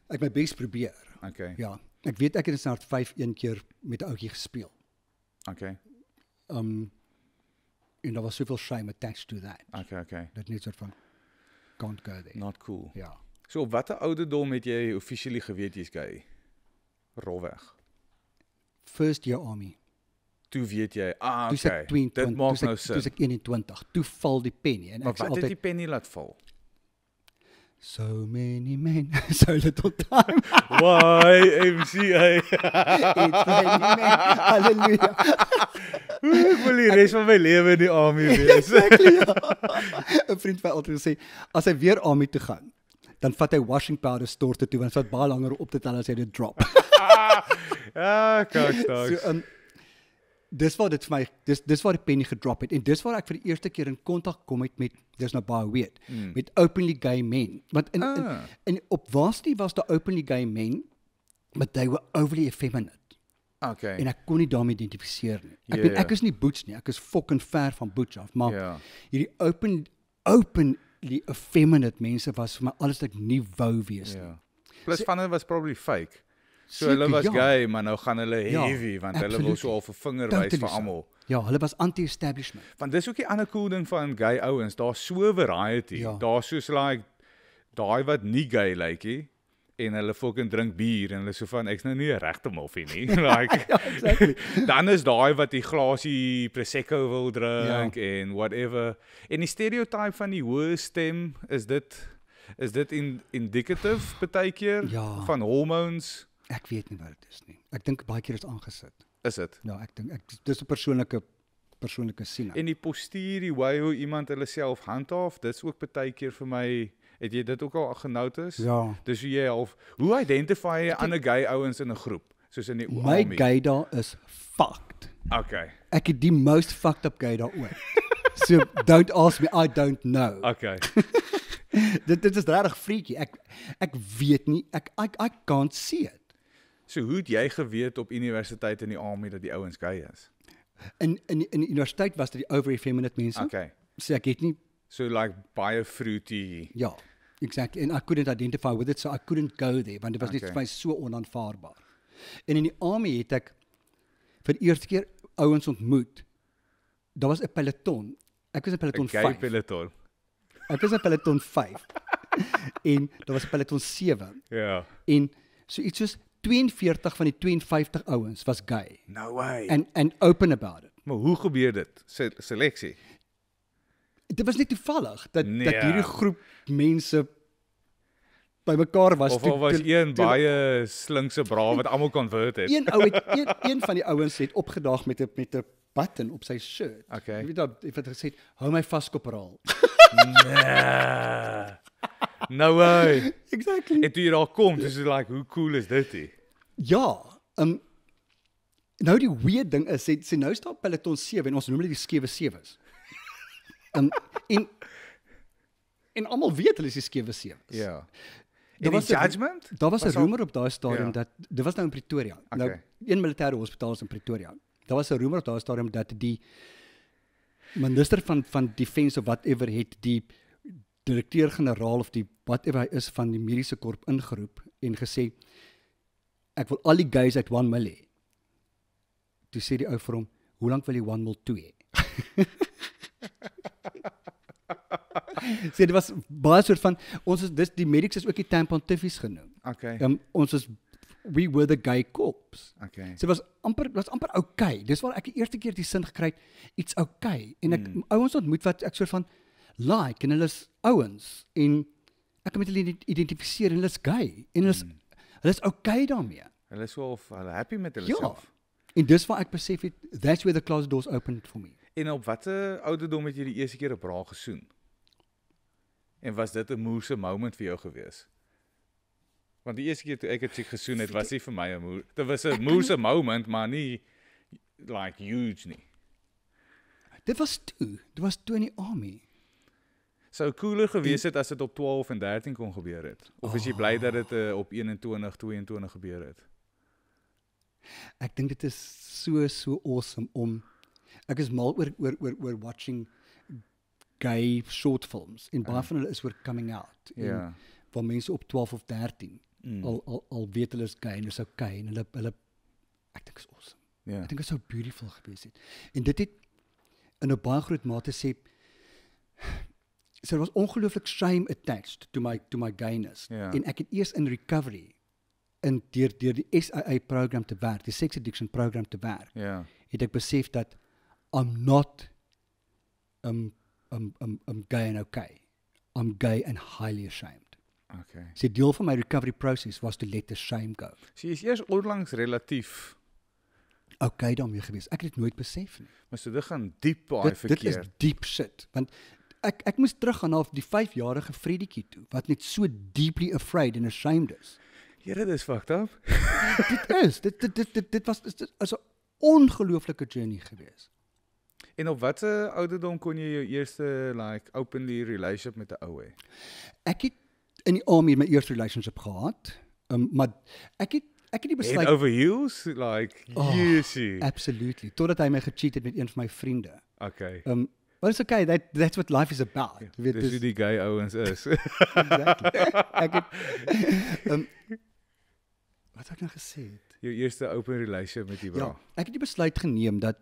ek my bes probeer. Okay. Ja. Ek weet ek het in Snart vyf een keer met 'n ouetjie gespeel. Okay. Um, en daar was soveel shame attached to that. Okay, okay. Dat net soort van, can't go there. Not cool. Ja. Yeah. So op watter ouderdom het jy officially geweet jy's gay? Rolweg. First year army. Toe weet jy, ah, okay, dit maak nou sin. Toe is ek eenentwintig, toe val die penny. En maar ek wat altyd, het die penny laat val? So many men, so little time. Why, M C A? It's many men, halleluja. Ek wil die rest van my leven in die army wees. Exactly, ja. Een vriend van altyd sê, as hy weer army toe gaan, dan vat hy washing powder storte toe, want het vat baie langer op te tel as hy dit drop. Ja, kakstaks. So, um, dis waar dit vir my, dis, dis waar die penny gedrop het, en dis waar ek vir die eerste keer in contact kom het met, dis nou baie weird, mm. met openly gay men, want in, ah. in, in, op Varsity was daar openly gay men, but they were overly effeminate, okay. en ek kon nie daarmee identifiseer nie, ek yeah, ben, ek is nie boots nie, ek is fucking ver van boots af, maar yeah. hierdie open, openly effeminate mense was vir my alles dat ek nie wou wees nie. Yeah. Plus so, van hulle was probably fake. So hulle was ja. gay, maar nou gaan hulle heavy, ja, want absoluut. Hulle wil so half 'n vinger wys vir almal. Ja, hulle was anti-establishment. Want dis ook die ander cool ding van gay ouens, daar's so variety. Ja. Daar's soos like daai wat nie gay lykie en hulle fucking drink bier en hulle so van ek's nou nie 'n regte moffie nie. Like ja, exactly. Dan is daai wat die glasie Prosecco wil drink ja. en whatever. En die stereotype van die hoë stem is dit is dit in, indicative baie keer ja. van hormones. Ek weet nie wat dit is nie. Ek dink baie keer is aangesit. Is dit? Ja, ek dink ek dis 'n persoonlike persoonlike siening. En die postuur, die way hoe iemand hulle self handhaaf, dis ook baie keer vir my, het jy dit ook al genoteer? Ja. Dis hoe jy half hoe identify jy ander gay ouens in 'n groep, soos in die O A M I. My gay daar is fucked. Okay. Ek het die most fucked up gay daar ooit. So don't ask me, I don't know. Okay. dit dit is regtig freaky. Ek ek weet nie. Ek I I can't see it. So hoe het jy geweet op universiteit in die army dat die ouens gay is? In in in die universiteit was dit die over effeminate mense. Okay. So ek het nie so like baie fruity. Ja, exactly. And I couldn't identify with it, so I couldn't go there want dit was okay. net vir my so onaanvaarbaar. En in die army het ek vir die eerste keer ouens ontmoet. Daar was 'n peloton. Ek was in peloton vyf. 'n Gay peloton. Ek was in peloton vyf. En daar was 'n peloton sewe. Ja. Yeah. En so iets soos tweeënveertig van die tweeënvyftig ouens was gay. No way. And, and open about it. Maar hoe gebeur dit? Se seleksie? Dit was net toevallig dat, nee, dat hierdie groep mense by mekaar was. Of al was een baie slinkse braaf wat almal convert het. Een, ouwe, een, een van die ouens het opgedaag met 'n met 'n button op sy shirt. Okay. Jy weet dat, hy het gesê, hou my vas koperaal. Nee. No way. Exactly. En toe jy daar kom, dis like, hoe cool is dit hier? Ja, um, nou die weird ding is, sê, sê nou is daar peloton sewe, en ons noem dit die skewe sewes. Um, en, en allemaal weet hulle is die skewe sewes. Ja. En die judgment? Daar was 'n rumor op daai stadium, yeah. dat, dit was nou in Pretoria, okay. nou, een militaire hospitaal is in Pretoria, daar was 'n rumor op daai stadium, dat die minister van, van defense of whatever het die direkteur-generaal of die whatever hy is van die mediese korp ingeroep en gesê, ek wil al die guys uit one mil hê. Toe sê die ou vir hom, hoe lang wil jy one mil toe hê? Sê, dit was baie soort van, ons is, dis, die medics is ook die tampon tiffies genoem. Okay. Um, ons is, We were the gay cops. Okay. So was amper was amper okay. Dis waar ek die eerste keer die sin gekry het, it's okay. En ek mm. ouens ontmoet wat ek soort van like en hulle is ouens en ek kan met hulle identifiseer en hulle is gay en hulle is mm. hulle is okay daarmee. Hulle is so of hulle happy met hulle ja. self. En dis waar ek besef het, that's where the closet doors opened for me. En op watter ouderdom het jy die eerste keer op raak gesoen? En was dit 'n moeëse moment vir jou gewees? Want die eerste keer toe ek het siek gesoen het, was nie vir my 'n moe. Dit was 'n moeëse moment, maar nie like huge nie. Dit was toe, dit was toe in die army. Sou cooler gewees het as dit op twaalf en dertien kon gebeur het. Of is jy bly dat dit uh, op eenentwintig, tweeëntwintig gebeur het? Ek dink dit is so so awesome om ek is mal oor oor oor oor watching gay short films en baie van hulle is oor coming out. Ja. Yeah. Waar mense op twaalf of dertien mm. al, al, al weet hulle is gay en is okay en hulle, hulle ek dink is awesome. Yeah. Ek dink is so beautiful gewees het. En dit het in 'n baie groot mate sê so was ongelooflik shame attached to my to my gayness. Yeah. En ek het eers in recovery in deur deur die S A A program te werk, die sex addiction program te werk. Yeah. Het ek besef dat I'm not um um um um gay and okay. I'm gay and highly ashamed. Okay. So deel van my recovery process was to let the shame go. So jy is eers onlangs relatief okay daarmee gewees. Ek het dit nooit besef nie. Maar so dit gaan diep baie verkeer. Dit is deep shit, want ek ek moes teruggaan na die vyfjarige Fredietjie toe wat net so deeply afraid and ashamed is. Here dit is fucked up. dit is dit dit dit dit, dit was dit is 'n ongelooflike journey gewees. En op watter ouderdom kon jy jou eerste like openly relationship met 'n ou hê? Ek het in die army my eerste relationship gehad. Um, maar ek het ek het die besluit head over heels like oh, juicy. Absolutely. Totdat hy my gecheat het met een van my vriende. Okay. Um but it's okay. That that's what life is about. Yeah, weet, dis hoe die gay ouens is. Exactly. Ek het um wat ek nou gesê het. Jou eerste open relationship met die bra. Ja, ek het die besluit geneem dat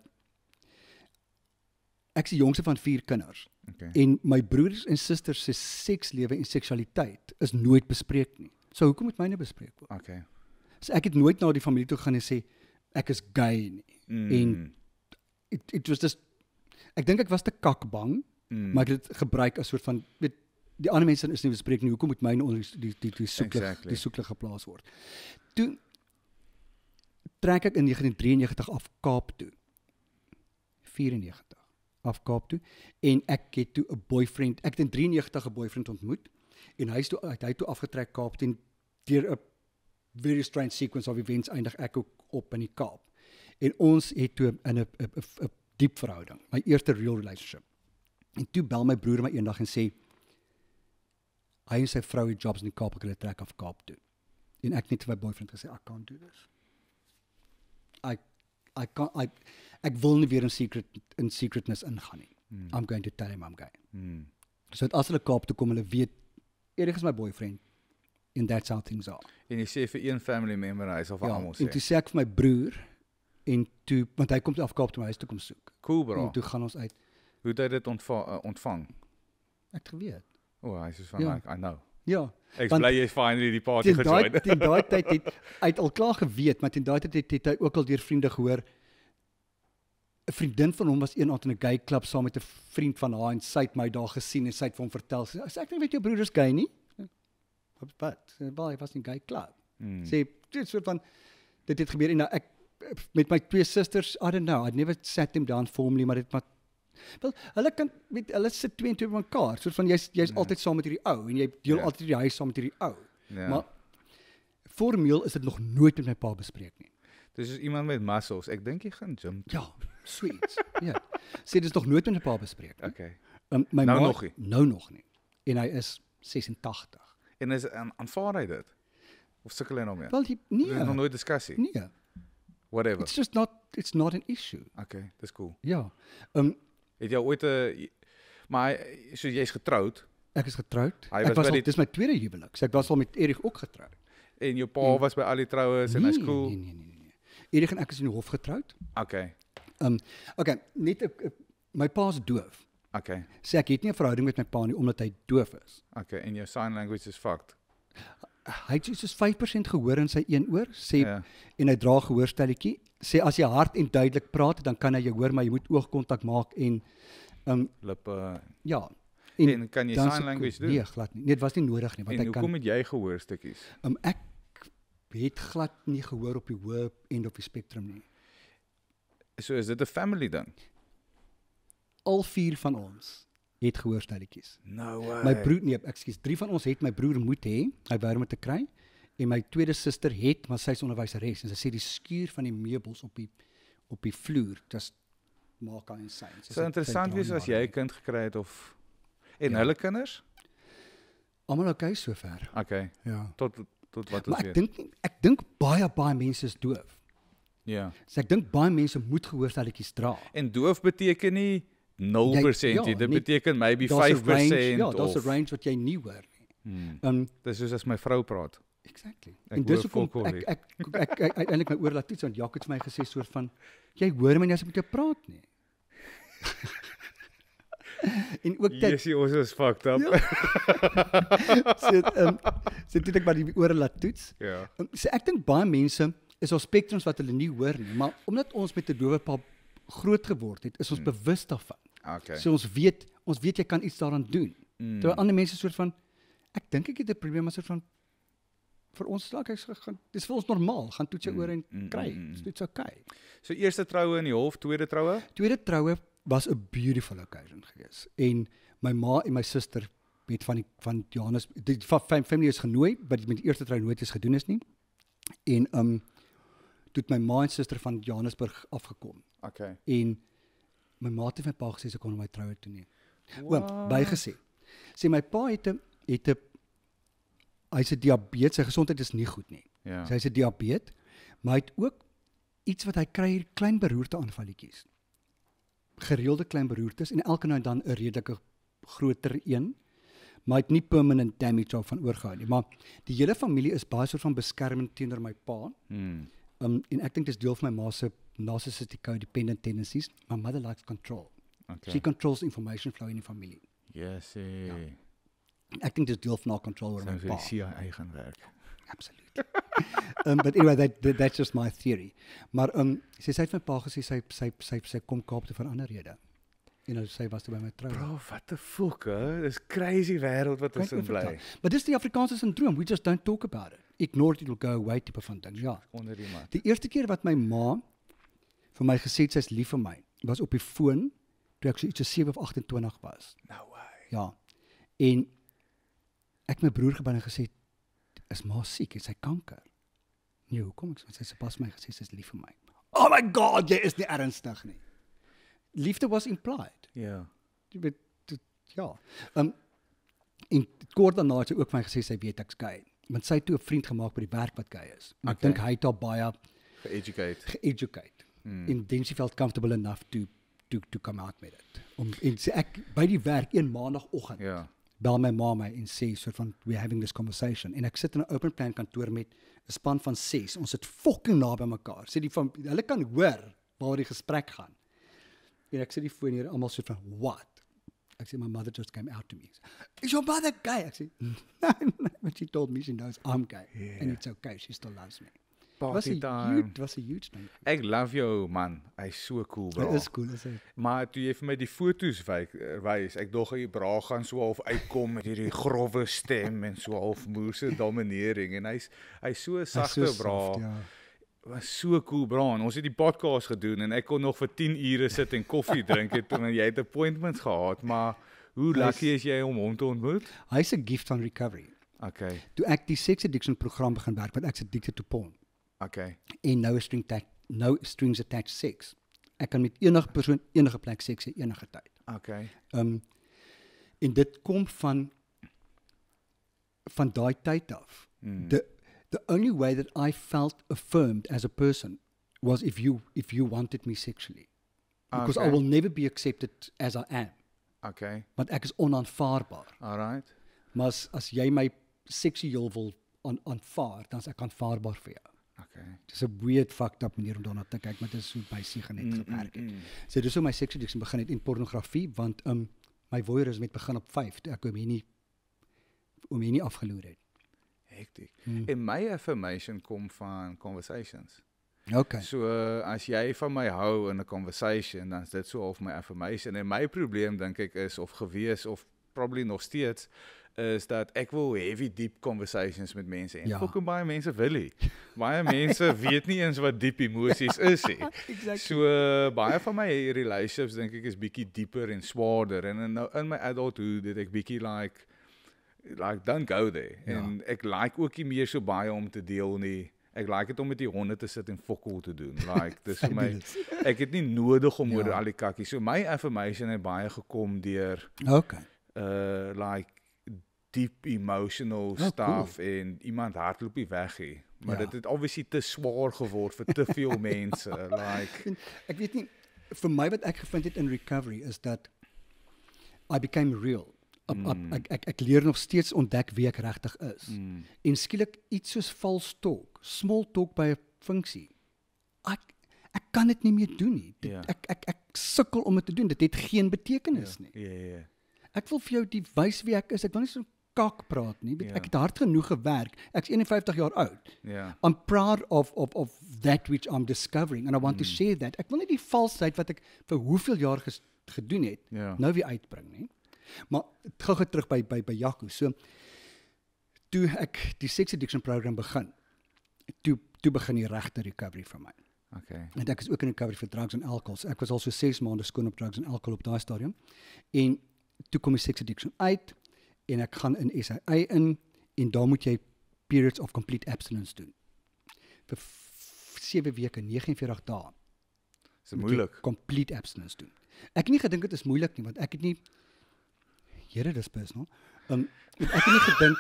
ek is die jongste van vier kinders. Okay. En my broers en susters se sekslewe en seksualiteit is nooit bespreek nie. So hoekom moet myne bespreek word? Okay. So ek het nooit na die familie toe gaan en sê ek is gay nie. Mm. En it, it was just ek dink ek was te kakbang, mm. maar ek het dit gebruik as soort van weet die ander mense is nie bespreek nie. Hoekom moet myne onder die die die soeklig exactly. die soeklig geplaas word? Toe trek ek in negentien drieënnegentig af Kaap toe. vyf vier af Kaap toe, en ek het toe 'n boyfriend, ek het in drieënnegentig 'n boyfriend ontmoet, en hy is toe, hy toe afgetrek Kaap, en deur 'n very strange sequence of events eindig ek ook op in die Kaap. En ons het toe in 'n diep verhouding, my eerste real relationship. En toe bel my broer my eendag en sê, hy en sy vrou het jobs in die Kaap, ek hulle trek af Kaap toe. En ek net vir my boyfriend gesê, I can't do this. I I can't, I, ek wil nie weer in secret in secretness ingaan nie. Mm. I'm going to tell him I'm gay. Mm. So as hulle Kaap toe kom, hulle weet Erik is my boyfriend and that's how things are. En hy sê vir een family member, hy sal vir ja, almal sê. En toe sê ek vir my broer en toe want hy kom af Kaap toe my huis toe kom soek. Cool bro. En toe gaan ons uit. Hoe het hy dit ontva uh, ontvang? Ek geweet. O, oh, hy sê van ja. like, I know. Ja. Ek bly jy finally die party gejoin. Ten daai tyd het hy al klaar geweet, maar ten daai tyd het, het hy ook al deur vriende gehoor. 'n Vriendin van hom was eendag in 'n gay club saam met 'n vriend van haar en sy het my daar gesien en sy het vir hom vertel, sê ek nie weet jou broer is gay nie. Wat? Wel, hy was in 'n gay club. Mm. Sê dit soort van dit het gebeur en nou ek met my twee susters, I don't know, I'd never sat them down formally, maar dit maar wel, hulle kan met hulle sit twee en twee mekaar, soort van jy's jy's yeah. altyd saam met hierdie ou en jy deel yeah. altyd die huis saam met hierdie ou. Yeah. Maar formeel is dit nog nooit met my pa bespreek nie. Dis is iemand met muscles. Ek dink jy gaan gym. Ja, sweet. Ja. Sê dit is nog nooit met my pa bespreek nie. Okay. Um, my nou ma nog nie. Nou nog nie. En hy is ses en tagtig. En is um, aanvaar hy dit? Of sukkel hy nog meer? Wel, die, nee. Dit is nog nooit discussie. Nee. Whatever. It's just not it's not an issue. Okay, dis cool. Ja. Um Het jy ooit 'n maar so jy's getroud? Ek is getroud. Hy was, was al, dit is my tweede huwelik. So ek was al met Erik ook getroud. En jou pa en, was by al die troues en hy's cool. Nee, nee, nee, nee. Erik en ek is in die hof getroud. Okay. Um okay, net uh, my pa's doof. Okay. So ek het nie 'n verhouding met my pa nie omdat hy doof is. Okay, en jou sign language is fucked. hy het soos vyf persent gehoor in sy een oor, sê, ja. En hy dra gehoorstelletjie, sê as jy hard en duidelik praat, dan kan hy jou hoor, maar jy moet oogkontak maak en... Um, Lippe... Ja. En, en kan jy sign language doen? Nee, glad nie. Nee, dit was nie nodig nie. Want en hoekom het jy gehoorstukkies? Um, ek het glad nie gehoor op die hoë en op die spektrum nie. So is dit een family ding? Al vier van ons het gehoorstelletjies. No way. My broer, nee, excuse, drie van ons het, my broer moet hê, hy wou hom te kry, en my tweede suster het, maar sy is onderwyseres, en sy sê die skuur van die meubels op die, op die vloer, dis maak aan sy. So interessant wees as jy kind gekry het, of, en ja. Hulle kinders? Almal oké okay, sover. Oké, okay. Ja. tot, tot wat maar ons weet. Maar ek dink baie, baie mense is doof. Ja. So ek dink baie mense moet gehoorstelletjies dra. En doof beteken nie, nul persent, ja, dit betekent maybe vyf persent range, ja, of... dat is een range wat jy nie hoor nie. Hmm. Um, dis soos as my vrou praat. Exactly. Ek en dis hoor volk ek, ek, ek, ek, ek uiteindelik my oor laat iets, want Jacob het my gesê soort van, jy hoor my nie as ek met jou praat nie. En ook dat... Jesie, ons is fucked up. Ja. so um, so dit ek maar die oor laat toets. Ja. Um, so ek dink baie mense is al spektrums wat hulle nie hoor nie, maar omdat ons met die doof pap groot geword het, is ons mm. bewust daarvan. Okay. So ons weet, ons weet jy kan iets daaraan doen. Mm. Terwijl ander mense soort van, ek dink ek het 'n probleem, maar soort van, vir ons slaak, dit is vir ons normaal, gaan toets jou mm. oor en mm. kry, mm. dit is oké. So eerste troue in die hof, tweede troue? Tweede troue was 'n beautiful occasion geweest. En my ma en my suster het van die, van Johannes, die familie is genooi, wat met die eerste troue nooit is gedoen is nie. En, um, toe het my ma en suster van Johannesburg afgekom. Okay. En my ma het my pa gesê, sy kon my troue toe nie. Oom, bygesê. Sê my pa het 'n het 'n hy's 'n diabetes, sy gesondheid is nie goed nie. Yeah. So hy's 'n diabetes, maar hy het ook iets wat hy kry, klein beroerte aanvalletjies. Gereelde klein beroertes en elke nou dan 'n redelike groter een, maar hy het nie permanent damage daarvan oorgehou nie, maar die hele familie is baie soort van beskermend teenoor my pa. Mm. Um, en ek dink dis deel van my ma se narcissistic codependent tendencies. My mother likes control. Okay. She controls information flow in die familie. Yes, hey. Ja. Ek dink dis deel van haar control oor my pa. Sy C I A gaan werk. Absoluut. um, but anyway, that, that, that's just my theory. Maar um, sy sê het my pa gesê, sy, sy, sy, sy kom Kaap toe van ander rede. En nou, sy was toe by my trou. Bro, what the fuck, he? Dis crazy wêreld wat ons in bly. Maar dis die Afrikaanse syndroom, we just don't talk about it. Ignore it, it'll go away, type van ding, ja. Onder die mat. Die eerste keer wat my ma vir my gesê het, sy is lief vir my, was op die foon, toe ek so iets so sewe of agt-en-twintig was. No way. Ja. En ek my broer gebel en gesê, is ma siek, het sy kanker? Nee, hoekom? Ek sê, sy het pas my gesê, sy is lief vir my. Oh my god, jy is nie ernstig nie. Liefde was implied. Ja. Ja. Um, en kort daarna het sy ook my gesê, sy weet ek skei. Want sy het toe 'n vriend gemaakt by die werk wat gei is. Okay. Ek dink hy het daar baie... Ge-educate. Ge-educate. Mm. En then she felt comfortable enough to, to, to come out met it. Om, en sê ek, by die werk, een maandagochtend, yeah. Bel my ma my en sê, soort van, we're having this conversation. En ek sit in 'n open plan kantoor met 'n span van ses. Ons sit fucking na by mekaar. Sê die van, hulle kan hoor waar die gesprek gaan. En ek sê die foon hier, allemaal soort van, what? Ek sê, my mother just came out to me. Is your mother gay? Ek sê, no, but she told me she knows I'm gay. Yeah. And it's okay, she still loves me. Party time. Dit was 'n huge ding. Ek love jou, man. Hy's so cool, bro. Hy is cool, is hy. Maar toe jy vir my die foto's wys, ek dog hy bra gaan so half uitkom met hierdie grove stem en so half moerse dominering. En hy's hy's so sagte so bra. Soft, ja. Was so cool, bro. Ons het die podcast gedoen en ek kon nog vir tien ure sit en koffie drink het en jy het appointments gehad, maar hoe lucky is jy om hom te ontmoet? Hy's 'n gift van recovery. Okay. Toe ek die sex addiction program begin werk, want ek's addicted to porn. Okay. En nou is string attached, nou strings attached sex. Ek kan met enige persoon, enige plek seks hê, enige tyd. Okay. Um, en dit kom van van daai tyd af. Mm. De, The only way that I felt affirmed as a person was if you if you wanted me sexually, because okay. I will never be accepted as I am. Okay. Want ek is onaanvaarbaar. All right. Maar as, as jy my seksueel wil aan, aanvaard, dan is ek aanvaarbaar vir jou. Okay. Dis 'n weird fucked up manier om daarna te kyk, maar dit is hoe by sy genet mm, gewerk het. Mm, mm. So dis hoe my sexual addiction begin het in pornografie, want um, my voyeurisme het begin op vyf, toe ek hom hier nie om hier nie afgeloer het. hectiek. Hmm. En my affirmation kom van conversations. Okay. So uh, as jy van my hou in 'n conversation, dan is dit so half my affirmation. En my probleem dink ek is of gewees of probably nog steeds is dat ek wil heavy deep conversations met mense en ja. fucking baie mense wil nie. Baie mense weet nie eens wat diep emosies is nie. Exactly. So uh, baie van my relationships dink ek is bietjie dieper en swaarder en nou in, in my adulthood het ek bietjie like like don't go there. Ja. En ek like ook nie meer so baie om te deel nie. Ek like het om met die honde te sit en fokol te doen. Like dis vir my ek het nie nodig om ja. oor al die kakkie. So my affirmation het baie gekom deur okay. uh like deep emotional oh, stuff cool. en iemand hardloop die weg hê. Maar ja. dit het obviously te swaar geword vir te veel mense. Like ek weet nie vir my wat ek gevind het in recovery is dat I became real. Op, op, mm. ek, ek, ek leer nog steeds ontdek wie ek regtig is. Mm. En skielik iets soos false talk, small talk by 'n funksie. Ek ek kan dit nie meer doen nie. Dit, yeah. ek, ek ek sukkel om dit te doen. Dit het geen betekenis yeah. nie. Ja yeah, ja yeah. Ek wil vir jou die wys wie ek is. Ek wil nie so kak praat nie. Yeah. Ek het hard genoeg gewerk. Ek is eenenvyftig jaar oud. Yeah. I'm proud of, of, of that which I'm discovering and I want mm. to share that. Ek wil nie die valsheid wat ek vir hoeveel jaar ges, gedoen het, yeah. nou weer uitbring nie. Maar gou gou terug by, by, by Jaco. So, toe ek die sex addiction program begin, toe, toe begin die regte recovery vir my. Okay. En ek is ook in recovery vir drugs en alcohol. So ek was al so ses maande skoon op drugs en alcohol op daai stadium. En toe kom die sex addiction uit en ek gaan in S A I in en daar moet jy periods of complete abstinence doen. Vir sewe weke, negenenveertig dae. Is dit moeilik? Complete abstinence doen. Ek het nie gedink dit is moeilik nie, want ek het nie Here, dis personal. Um, ek het nie gedink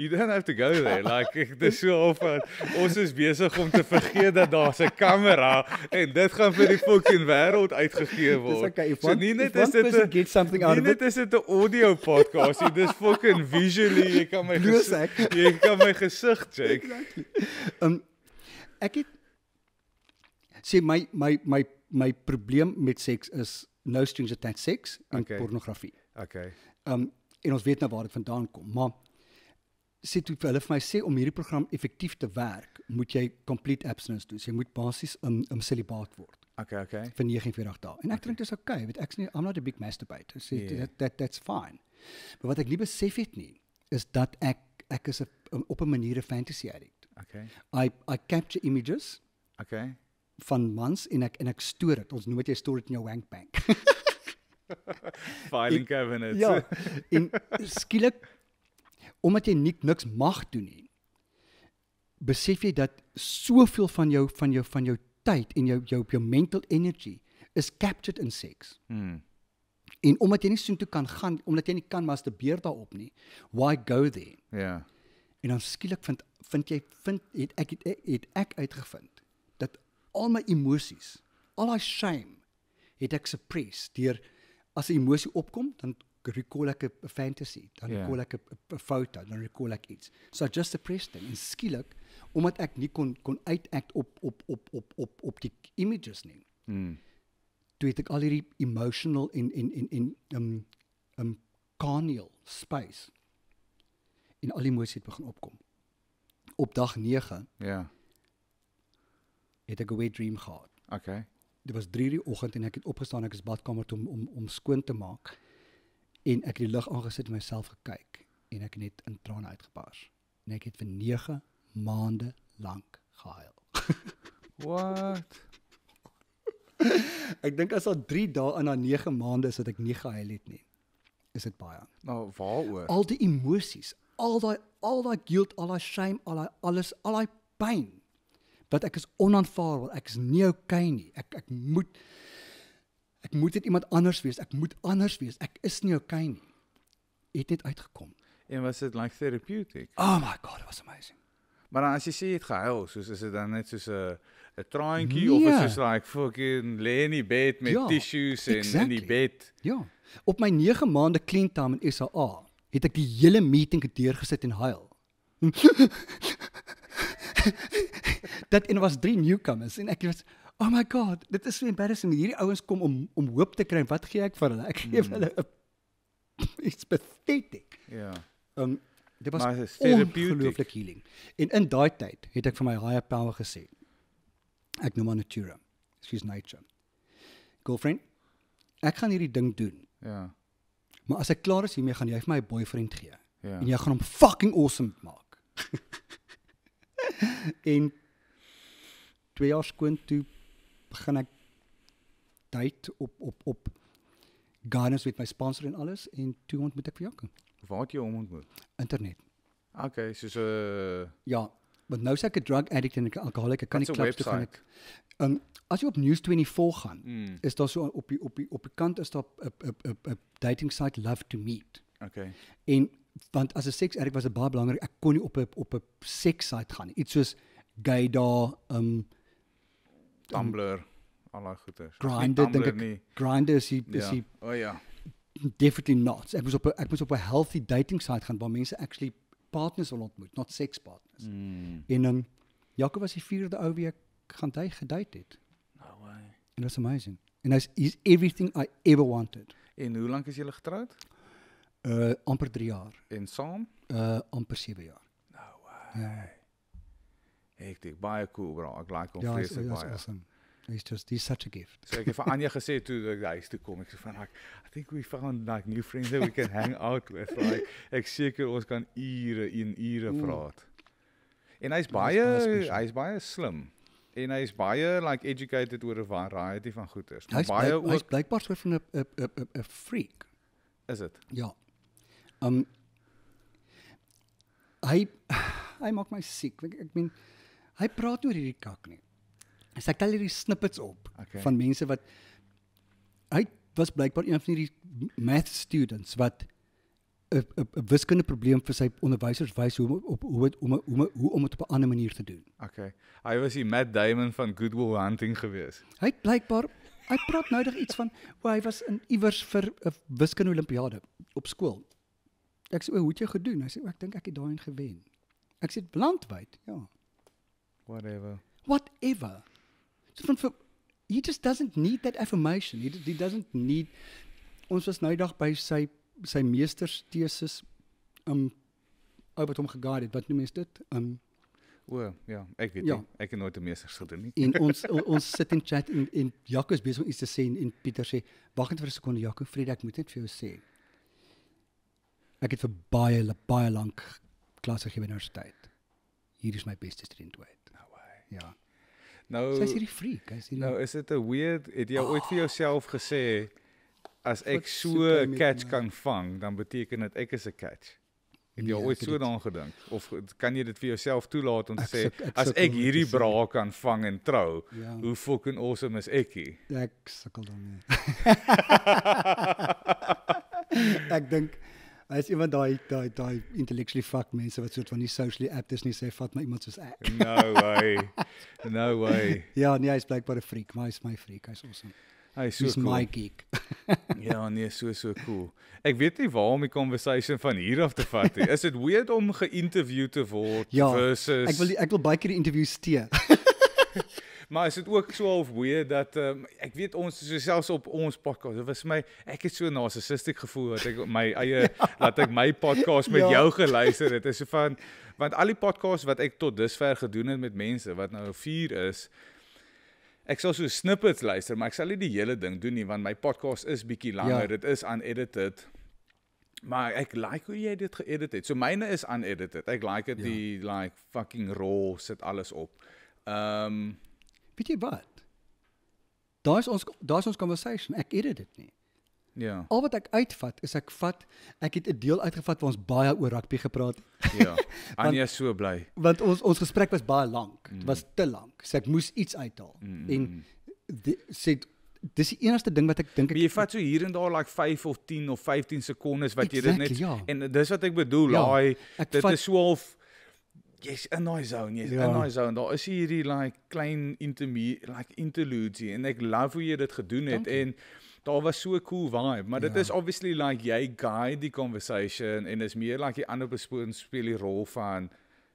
You don't have to go there. Like ek dis so half ons is besig om te vergeet dat daar's 'n kamera en dit gaan vir die fucking wêreld uitgegee word. Dis okay. So nie net is dit 'n get something out of it. Nie net is dit 'n audio podcast. Dis fucking visually jy kan my gesig, jy kan my gesig check. Exactly. Um ek het sê my my my my probleem met seks is no strings attached seks en okay. pornografie. Okay. Um, en ons weet nou waar dit vandaan kom, maar sê toe hulle vir my sê om hierdie program effektief te werk, moet jy complete abstinence doen. So, jy moet basies um, um, celibaat word. Okay, okay. Vir negenenveertig dae. En ek okay. dink dis okay, want ek's nie I'm not a big masturbator. So yeah. that, that that's fine. Maar wat ek nie besef het nie, is dat ek ek is 'n op 'n manier 'n fantasy addict. Okay. I I capture images. Okay. Van mans en ek en ek stoor dit. Ons noem dit jy stoor dit in jou wank bank. Filing cabinet. Ja, en skielik, omdat jy niks mag doen nie, besef jy dat soveel van jou, van jou, van jou tyd en jou, jou, jou mental energy is captured in seks. Hmm. En omdat jy nie soontoe kan gaan, omdat jy nie kan masturbeer daarop nie, why go there? Yeah. En dan skielik vind, vind jy, vind, het ek, het, het ek uitgevind, dat al my emosies, al my shame, het ek suppressed, deur as 'n emosie opkom, dan recall ek 'n fantasy, dan yeah. recall ek 'n foto, dan recall ek iets. So I just suppressed them. En skielik, omdat ek nie kon kon uitact op op op op op op die images nie. Mm. Toe het ek al hierdie emotional en en en en um um carnal space en al die emosie het begin opkom. Op dag nege. Ja. Yeah. Het ek 'n wet dream gehad. Okay. Dit was drie uur die oggend en ek het opgestaan, ek is badkamer toe om, om, om skoon te maak. En ek het die lig aangesit en myself gekyk. En ek het net in trane uitgebars. En ek het vir nege maande lang gehuil. What? Ek dink as al drie dae en na nege maande is dat ek nie gehuil het nie. Is dit baie. Nou, waaroor? Al die emosies, al die, al die guilt, al die shame, al die alles, al die pijn. Wat ek is onaanvaarbaar, ek is nie okay nie. Ek ek moet ek moet dit iemand anders wees. Ek moet anders wees. Ek is nie okay nie. Het net uitgekom. En was dit like therapeutic? Oh my god, it was amazing. Maar dan, as jy sê jy het gehuil, soos is dit dan net soos 'n 'n traantjie nee. Of is soos like fucking lê in die bed met ja, tissues en exactly. in die bed. Ja. Op my nege maande clean time in S A A het ek die hele meeting deurgesit en huil. Dat en was drie newcomers en ek was oh my god, dit is so embarrassing. Hierdie ouens kom om om hoop te kry. Wat gee ek vir hulle? Ek gee mm. hulle 'n iets pathetic. Ja. Yeah. Um dit was ongelooflik healing. En in daai tyd het ek vir my higher power gesê. Ek noem haar Natura. She's nature. Girlfriend, ek gaan hierdie ding doen. Ja. Maar as ek klaar is hiermee, gaan jy vir my 'n boyfriend gee. Ja. En jy gaan hom fucking awesome maak. En twee jaar skoon toe begin ek date op op op Guidance met my sponsor en alles. En toe ontmoet ek vir Jacob. Waar het jy hom ontmoet? Internet. Okay, soos 'n uh... ja, want nou is ek 'n drug addict en 'n alkoholic, ek kan nie clubs toe gaan ek. Um, as jy op News twenty-four gaan, mm. is daar so op die op die op die kant is daar 'n dating site Love to Meet. Okay. En want as 'n seks addict was dit baie belangrik. Ek kon nie op 'n op 'n seks site gaan. Iets soos Gaydar, um Tumblr, um, allerlei goeie. Grinder dink ek. Grinder is die is die yeah. Oh ja. Yeah. Definitely not. Ek moes op 'n ek moes op 'n healthy dating site gaan waar mense actually partners wil ontmoet, not sex partners. Mm. En um, Jacob was die vierde ou wie ek gaan hy gedate het. No way. And that's amazing. And that's is everything I ever wanted. En hoe lank is julle getroud? Uh amper drie jaar. En saam? Uh amper sewe jaar. No way. Ja. Ek dink baie cool bro. Ek like hom vreeslik baie. Awesome. He's just he's such a gift. So ek het vir Anja gesê toe ek huis toe kom, ek sê van ek I think we found like new friends that we can hang out with. Like ek seker ons kan ure in ure praat. En hy's baie hy's baie slim. En hy's baie like educated oor 'n variety van goeters. Hy's baie hy's blykbaar so van 'n 'n 'n freak. Is dit? Ja. Um hy hy maak my siek. Ek ek meen hy praat oor hierdie kak nie. As ek tel hierdie snippets op okay. van mense wat hy was blykbaar een van hierdie math students wat 'n wiskundige probleem vir sy onderwysers wys hoe op hoe om hoe, hoe om dit op 'n ander manier te doen. Okay. Hy was die Matt Damon van Good Will Hunting geweest. Hy blykbaar hy praat nou iets van hoe hy was in iewers vir 'n wiskundige olimpiade op skool. Ek sê o, hoe het jy gedoen? Hy sê o, ek dink ek het daarin gewen. Ek sê landwyd, ja. Whatever. Whatever. So, he just doesn't need that affirmation. He, he doesn't need. Ons was nou die dag by sy sy meestersteses um oor wat hom geguide het. Wat noem mens dit? Um O, ja, ek weet ja. nie. Ek het nooit 'n meester gedoen nie. En ons on, ons sit in chat en en Jaco is besig om iets te sê en, en Pieter sê, "Wag net vir 'n sekonde Jaco, Freda, ek moet net vir jou sê. Ek het vir baie baie lank klasse gegee by universiteit. Hier is my beste student ooit." Nou, ja. Nou, is hierdie freak, is hierdie nou is dit 'n weird, het jy oh. ooit vir jouself gesê as ek so 'n catch kan vang, dan beteken dit ek is 'n catch. Het jy nee, ooit so daaraan gedink of kan jy dit vir jouself toelaat om te sê as ek hierdie braak kan vang en trou, ja. Hoe fucking awesome is ek hier? Ek sukkel daarmee. Ek dink as iemand daai daai daai intellectually fuck mense wat soort van nie socially apt is nie sê vat maar iemand soos ek. No way. No way. Ja, nee, hy's blykbaar 'n freak, maar hy's my freak, hy's awesome. Hy's so cool. Hy's my geek. Ja, nee, so so cool. Ek weet nie waarom die conversation van hier af te vat nie. Is dit weird om geïnterview te word ja, versus ek wil die, ek wil baie keer die interview steer. Maar is dit ook so half weird dat um, ek weet ons so selfs op ons podcast, dit was my ek het so narcissistic gevoel dat ek my eie ja. dat ek my podcast met ja. jou geluister het. Is so van want al die podcasts wat ek tot dusver gedoen het met mense wat nou vier is, ek sal so snippets luister, maar ek sal nie die hele ding doen nie want my podcast is bietjie langer, dit ja. is unedited. Maar ek like hoe jy dit geedit het. So myne is unedited. Ek like dit ja. die like fucking raw sit alles op. Ehm um, Weet jy wat? Daar is ons, daar is ons conversation. Ek edit dit nie. Ja. Al wat ek uitvat, is ek vat, ek het 'n deel uitgevat waar ons baie oor rugby gepraat het. Ja, Anja is so bly. Want ons, ons gesprek was baie lank. Mm. Het was te lank. So ek moes iets uithaal. Mm. En die, sê, dis die enigste ding wat ek dink ek... Maar jy vat so hier en daar like vyf of tien of vyftien sekondes wat exactly, jy dit net... Ja. En dis wat ek bedoel, ja, laai, ek dit vat, is twaalf... Yes, in daai zone, yes, ja. in daai zone. Daar is hierdie like klein interme, like interlude en ek love hoe jy dit gedoen het en daar was so 'n cool vibe, maar ja. dit is obviously like jy guide die conversation en is meer like die ander persoon speel die rol van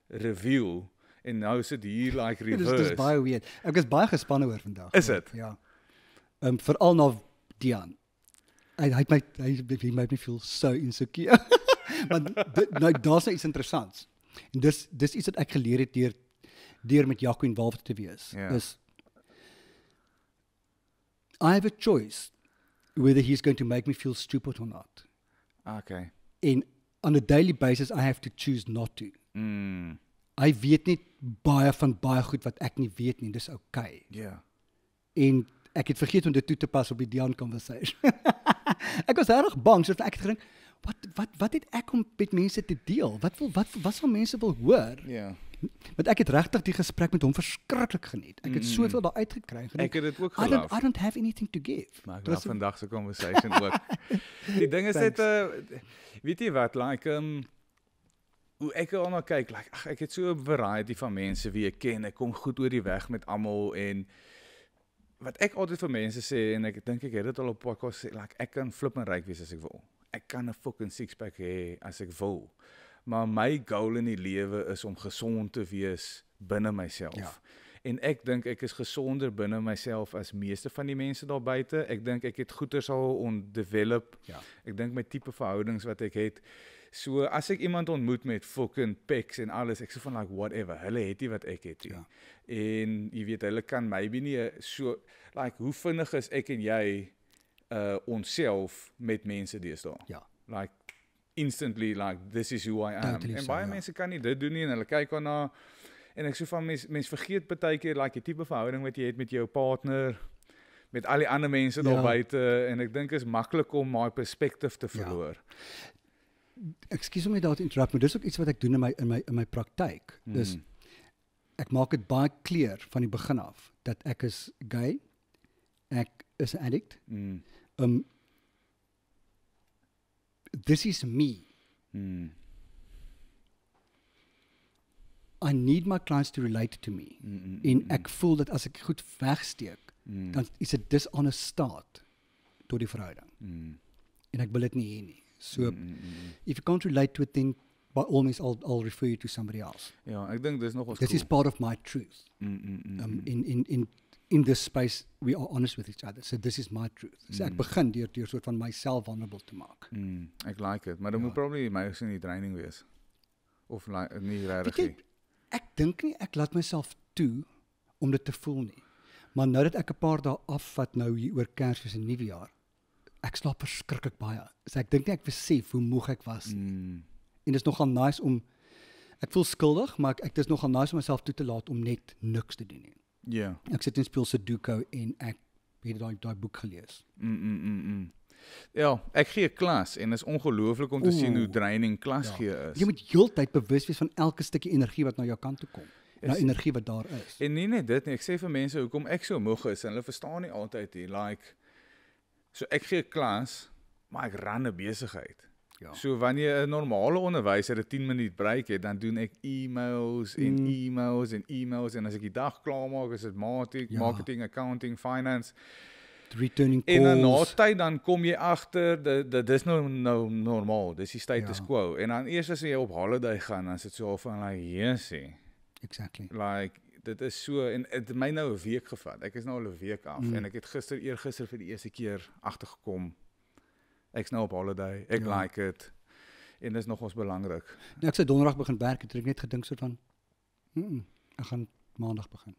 reveal en nou sit hier like reverse. Dit is baie weird. Ek is baie gespanne oor vandag. Is dit? Ja. Ehm um, veral na Dian. Hy hy het my hy het my feel so insecure. Maar nou, daar is iets interessants. En dis, dis iets wat ek geleer het deur, deur met Jaco en Walvis te wees. Yeah. Is, I have a choice whether he's going to make me feel stupid or not. Okay. And on a daily basis, I have to choose not to. Mm. Hy weet net baie van baie goed wat ek nie weet nie, dis okay. Ja. Yeah. En ek het vergeet om dit toe te pas op die Dian conversation. Ek was erg bang, sodat ek het gedink, wat wat wat het ek om met mense te deel? Wat wil wat wat sal mense wil hoor? Ja. Yeah. Want ek het regtig die gesprek met hom verskriklik geniet. Ek het mm. soveel daar uitgekry. Ek het dit ook gelaaf. I don't, I don't have anything to give. Maar nou vandag se conversation ook. Die ding is net uh, weet jy wat, like um, hoe ek al na kyk, like, ach, ek het so 'n variety van mense wie ek ken, ek kom goed oor die weg met almal en wat ek altyd vir mense sê en ek dink ek het dit al op podcast sê, like, ek kan flip en ryk wees as ek wil. Ek kan 'n fucking six-pack hê as ek wil. Maar my goal in die lewe is om gesond te wees binne myself. Ja. En ek dink ek is gesonder binne myself as meeste van die mense daar buite. Ek dink ek het goeie sal ontdevelop. Ja. Ek dink my tipe verhoudings wat ek het. So as ek iemand ontmoet met fucking pecs en alles, ek so van like whatever, hulle het nie wat ek het nie. Ja. En jy weet, hulle kan maybe nie so like hoe vinnig is ek en jy uh onsself met mense deesdae. Ja. Like instantly like this is who I am. Totally en baie so, mense ja. Kan nie dit doen nie en hulle kyk daarna en ek so van mens mens vergeet baie keer like die tipe verhouding wat jy het met jou partner, met al die ander mense ja. Daar buite en ek dink is maklik om my perspective te verloor. Ja. Excuse me dat interrupt, maar dis ook iets wat ek doen in my in my in my praktyk. Mm. Dus ek maak dit baie clear van die begin af dat ek is gay. Ek is 'n addict. Mm. Um this is me. Mm. I need my clients to relate to me. Mm, mm, mm, en ek voel dat as ek goed wegsteek, mm. dan is dit dishonest staat tot die verhouding. Mm. En ek wil dit nie hê nie. So, mm, mm, mm. if you can't relate to a thing, by all means, I'll, I'll refer you to somebody else. Yeah, I think there's nothing. This cool. is part of my truth. Mm, mm, mm, um, in in in in this space, we are honest with each other. So this is my truth. Mm. So ek begin deur deur soort van myself vulnerable te maak. Mm, ek like it, maar dit ja. Moet probably my is in die training wees. Of like nie regtig. Ek dink nie ek laat myself toe om dit te voel nie. Maar nou dat ek 'n paar dae afvat nou hier oor Kersfees en Nuwejaar. Ek slaap verskriklik baie. So ek dink nie ek besef hoe moeg ek was. Mm. En dit is nogal nice om ek voel skuldig, maar ek, ek dis nogal nice om myself toe te laat om net niks te doen nie. Ja. Yeah. Ek sit en speel Sudoku en ek het daai daai boek gelees. Mm, mm, mm, mm. Ja, ek gee klas en is ongelooflik om te Ooh, sien hoe draining klas ja. Gee is. Jy moet heeltyd bewus wees van elke stukkie energie wat na jou kant toe kom. Na energie wat daar is. En nie net dit nie, ek sê vir mense hoekom ek so moeg is en hulle verstaan nie altyd die like so ek gee klas, maar ek ran 'n besigheid. Ja. So wanneer 'n normale onderwyser 'n tien minuut break het, dan doen ek e-mails en mm. e-mails en e-mails en as ek die dag klaar maak, is dit marketing, ja. marketing, accounting, finance, returning calls. En na tyd dan kom jy agter dat dit is nou nou normaal, dis die status ja. Quo. En dan eers as jy op holiday gaan, dan is dit so van like Jesusie. Exactly. Like dit is so, en het het my nou 'n week gevat, ek is nou al 'n week af, mm. en ek het gister, eergister vir die eerste keer agtergekom, ek is nou op holiday, ek ja. Like het, en dit is nogals belangrik. Nou, ek sê donderdag begin werk, het ek net gedink soort van, mm -mm, ek gaan maandag begin.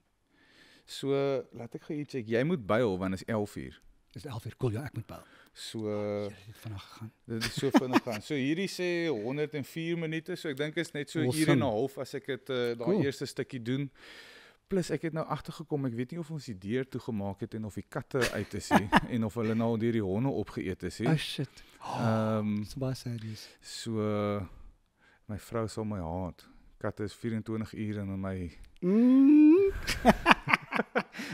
So, laat ek gou iets check, jy moet byl, want is elf uur. Is elf uur, cool, ja, ek moet byl. So, oh, dit het vinnig gegaan. Dit is so vinnig gaan. So hierdie sê honderd en vier minute, so ek dink is net so awesome. Hier en 'n half as ek het uh, daai cool. eerste stukkie doen. Plus ek het nou agtergekom, ek weet nie of ons die deur toegemaak het en of die katte uit is nie en of hulle nou deur die honde opgeëet is nie. Oh shit. Ehm um, so baie serious. So my vrou sal my haat. Katte is vierentwintig uur in my mm.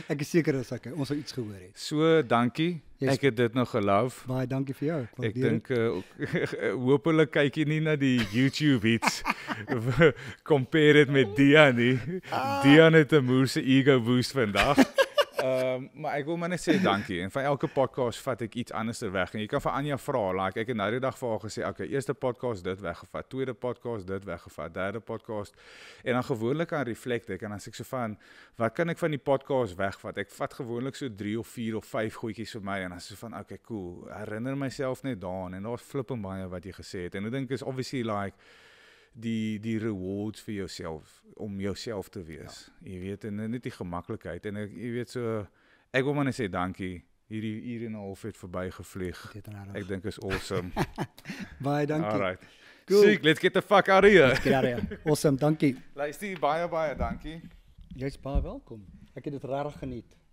Ek is seker as ek ons al iets gehoor het. So dankie. Yes. Ek het dit nog geloof. Baie dankie vir jou. Ek, ek dink uh, hopelik kyk jy nie na die YouTube iets. Compare dit met Dian nie. Ah. Dian het 'n moerse ego boost vandag. Um, maar ik wil maar net zeggen dankie. En van elke podcast vat ik iets anders er weg. En je kan van Anja vragen. Like, ik heb nou die dag voor al gezegd, oké, okay, eerste podcast dit weggevat. Tweede podcast dit weggevat. Derde podcast. En dan gewoonlijk aan reflect ik. En als ik zo van, wat kan ik van die podcast wegvat? Ik vat gewoonlijk zo drie of vier of vijf goedjies voor mij. En dan zo van, oké, okay, cool. Herinner mijzelf net aan. En dat was flippend baie wat je gesê het. En ik denk is obviously like... Die, die rewards voor jezelf, om jezelf te wees, ja. Je weet, en, en niet die gemakkelijkheid, en je weet zo, ik wil maar net zeggen dankie, hierdie hier in outfit voorbij gevlieg, ik denk is awesome. Bye, dankie. Alright, cool. Sick, let's get the fuck out of here. Let's get out of here. Awesome, dankie. Luister, baie, baie, dankie. Jij is baie welkom, ek het dit rarig geniet.